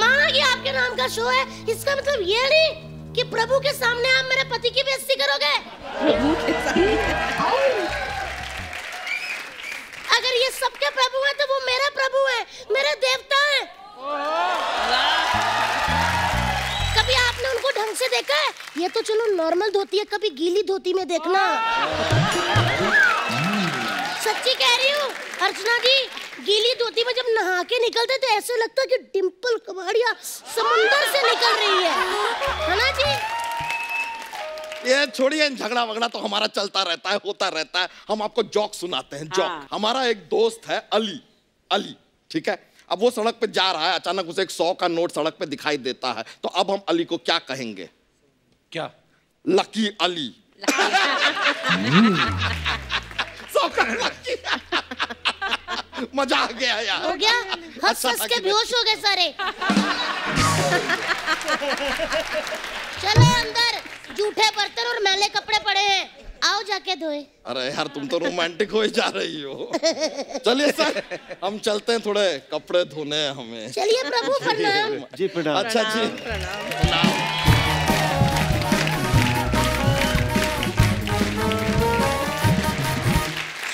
माना कि आपके नाम का शो है, इसका मतलब ये नहीं कि प्रभु के सामने आप मेरे पति की बेइज्जती करोगे। प्रभु के सामने अगर ये सबके प्रभु हैं तो वो मेरा प्रभु है, मेरे देवता हैं। कभी आपने उनको ढंग से देखा है? ये तो चलो नॉर्मल धोती है, कभी गीली धोती में देखना। सच्ची कह रही हूँ अर्चना जी, गीली धोती में जब नहा के निकलते तो ऐसे लगता कि डिंपल कबाड़िया समुंदर से निकल रही है ना जी। ये छोड़िए झगड़ा वगड़ा तो हमारा चलता रहता है, होता रहता है। हम आपको जोक सुनाते हैं। जोक हमारा एक दोस्त है अली, ठीक है? अब वो सड़क पे जा रहा है, अचानक उसे एक 100 का नोट सड़क पे दिखाई देता है, तो अब हम अली को क्या कहेंगे? क्या? लकी अली। मजा आ गया यार। हो गया? हंस के बेहोश हो गए सारे। चलो अंदर, जूठे बर्तन और मैले कपड़े पड़े हैं, आओ जाके धोए। अरे यार तुम तो रोमांटिक हो जा रही हो। चलिए सर हम चलते हैं, थोड़े कपड़े धोने हैं हमें। चलिए प्रभु प्रणाम। जी प्रणाम। अच्छा जी प्रणाम।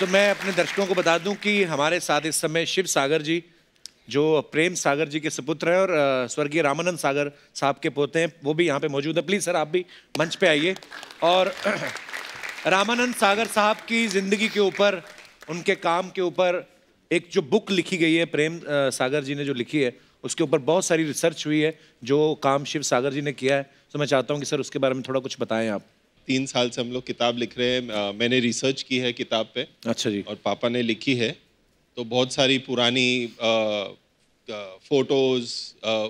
तो मैं अपने दर्शकों को बता दूं कि हमारे साथ इस समय शिव सागर जी, जो प्रेम सागर जी के सुपुत्र हैं और स्वर्गीय रामानंद सागर साहब के पोते हैं, वो भी यहाँ पे मौजूद है। प्लीज़ सर आप भी मंच पे आइए और रामानंद सागर साहब की ज़िंदगी के ऊपर, उनके काम के ऊपर एक जो बुक लिखी गई है, प्रेम सागर जी ने जो लिखी है, उसके ऊपर बहुत सारी रिसर्च हुई है, जो काम शिव सागर जी ने किया है। तो मैं चाहता हूँ कि सर उसके बारे में थोड़ा कुछ बताएँ आप। 3 साल से हम लोग किताब लिख रहे हैं। मैंने रिसर्च की है किताब पे। अच्छा जी। और पापा ने लिखी है, तो बहुत सारी पुरानी फोटोज़,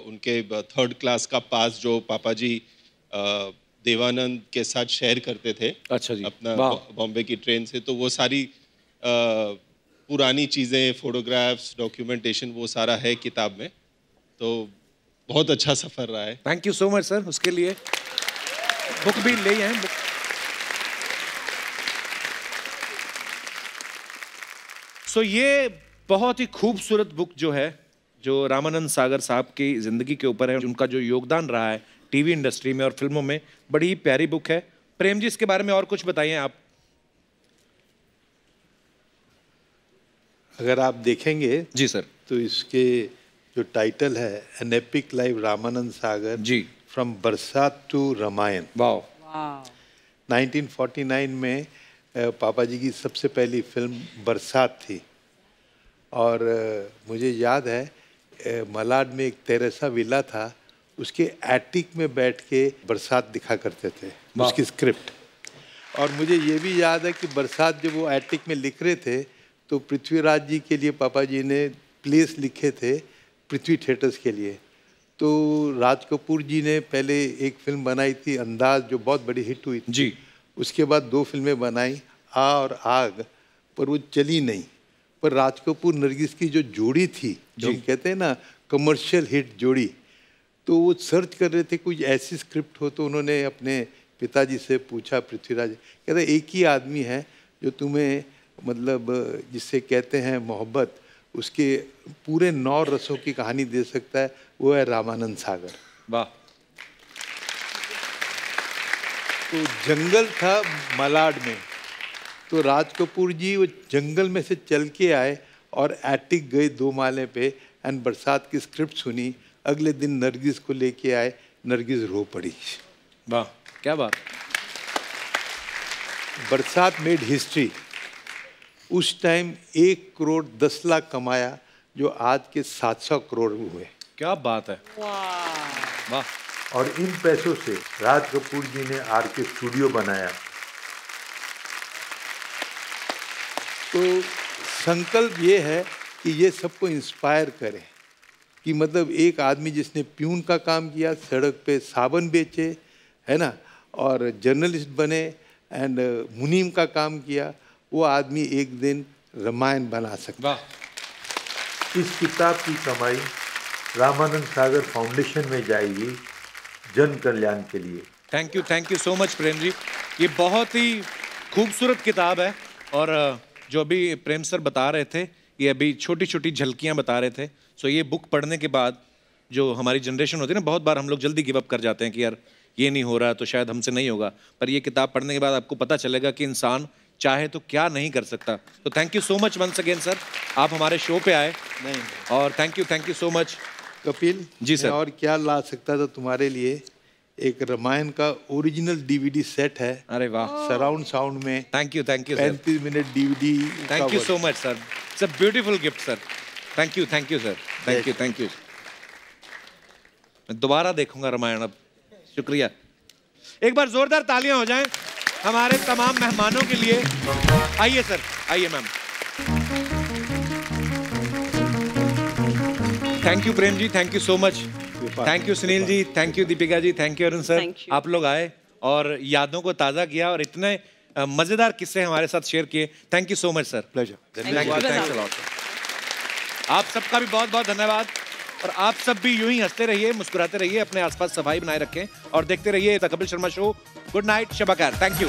उनके 3rd क्लास का पास जो पापा जी देवानंद के साथ शेयर करते थे। अच्छा जी। अपना बॉम्बे की ट्रेन से, तो वो सारी पुरानी चीज़ें, फोटोग्राफ्स, डॉक्यूमेंटेशन, वो सारा है किताब में। तो बहुत अच्छा सफ़र रहा है। Thank you so much sir. उसके लिए बुक भी ले आए हैं। तो ये बहुत ही खूबसूरत बुक जो है, जो रामानंद सागर साहब की ज़िंदगी के ऊपर है, उनका जो योगदान रहा है टीवी इंडस्ट्री में और फिल्मों में, बड़ी प्यारी बुक है। प्रेम जी इसके बारे में और कुछ बताइए आप। अगर आप देखेंगे जी सर, तो इसके जो टाइटल है, an epic life रामानंद सागर ji, from Barsaat to रामायण। Wow. 1949 में पापा जी की सबसे पहली फिल्म बरसात थी। और मुझे याद है मलाड में एक तेरेसा विला था, उसके एटिक में बैठ के बरसात दिखा करते थे उसकी स्क्रिप्ट। और मुझे ये भी याद है कि बरसात जब वो एटिक में लिख रहे थे तो पृथ्वीराज जी के लिए पापा जी ने प्लेस लिखे थे पृथ्वी थिएटर्स के लिए। तो राज कपूर जी ने पहले एक फिल्म बनाई थी अंदाज जो बहुत बड़ी हिट हुई थी जी। उसके बाद 2 फिल्में बनाई आ और आग, पर वो चली नहीं। पर राज कपूर नरगिस की जो जोड़ी थी जो कहते हैं ना कमर्शियल हिट जोड़ी, तो वो सर्च कर रहे थे कुछ ऐसी स्क्रिप्ट हो, तो उन्होंने अपने पिताजी से पूछा पृथ्वीराज, कहते एक ही आदमी है जो तुम्हें मतलब जिससे कहते हैं मोहब्बत, उसके पूरे 9 रसों की कहानी दे सकता है, वो है रामानंद सागर। वाह। तो जंगल था मलाड में, तो राज कपूर जी वो जंगल में से चल के आए और एटिक गए 2 माले पे एंड बरसात की स्क्रिप्ट सुनी। अगले दिन नरगिस को लेके आए, नरगिस रो पड़ी। वाह क्या बात। Barsaat made history. उस टाइम 1 करोड़ 10 लाख कमाया जो आज के 700 करोड़ हुए। क्या बात है। वाह। और इन पैसों से राज कपूर जी ने आरके स्टूडियो बनाया। तो संकल्प ये है कि ये सबको इंस्पायर करें कि मतलब एक आदमी जिसने प्यून का काम किया, सड़क पे साबन बेचे, है ना, और जर्नलिस्ट बने एंड मुनीम का काम किया, वो आदमी एक दिन रामायण बना सकता है। इस किताब की कमाई रामानंद सागर फाउंडेशन में जाएगी जन कल्याण के लिए। Thank you so much Prem ji. ये बहुत ही खूबसूरत किताब है और जो अभी प्रेम सर बता रहे थे, ये अभी छोटी छोटी झलकियाँ बता रहे थे। सो ये बुक पढ़ने के बाद जो हमारी जनरेशन होती है ना, बहुत बार हम लोग जल्दी गिव अप कर जाते हैं कि यार ये नहीं हो रहा तो शायद हमसे नहीं होगा, पर ये किताब पढ़ने के बाद आपको पता चलेगा कि इंसान चाहे तो क्या नहीं कर सकता। तो thank you so much once again sir, आप हमारे शो पे आए नहीं। और thank you so much Kapil ji sir. और क्या ला सकता था तुम्हारे लिए, एक रामायण का ओरिजिनल डीवीडी सेट है। अरे वाह। सराउंड साउंड में। Thank you 35 minute DVD. Thank you so much sir, it's a beautiful gift sir. Thank you sir. Thank you. मैं दोबारा देखूंगा रामायण अब। शुक्रिया। एक बार जोरदार तालियां हो जाएं हमारे तमाम मेहमानों के लिए। आइए सर, आइए ma'am. Thank you Prem ji, thank you so much. Thank you Sunil ji, thank you दीपिका ji, thank you Arun sir. आप लोग आए और यादों को ताज़ा किया और इतने मज़ेदार किस्से हमारे साथ शेयर किए। Thank you so much sir. Pleasure. आप सबका भी बहुत बहुत धन्यवाद। और आप सब भी यूं ही हंसते रहिए, मुस्कुराते रहिए, अपने आसपास सफाई बनाए रखें और देखते रहिए the कपिल शर्मा show. Good night, शब खैर। Thank you.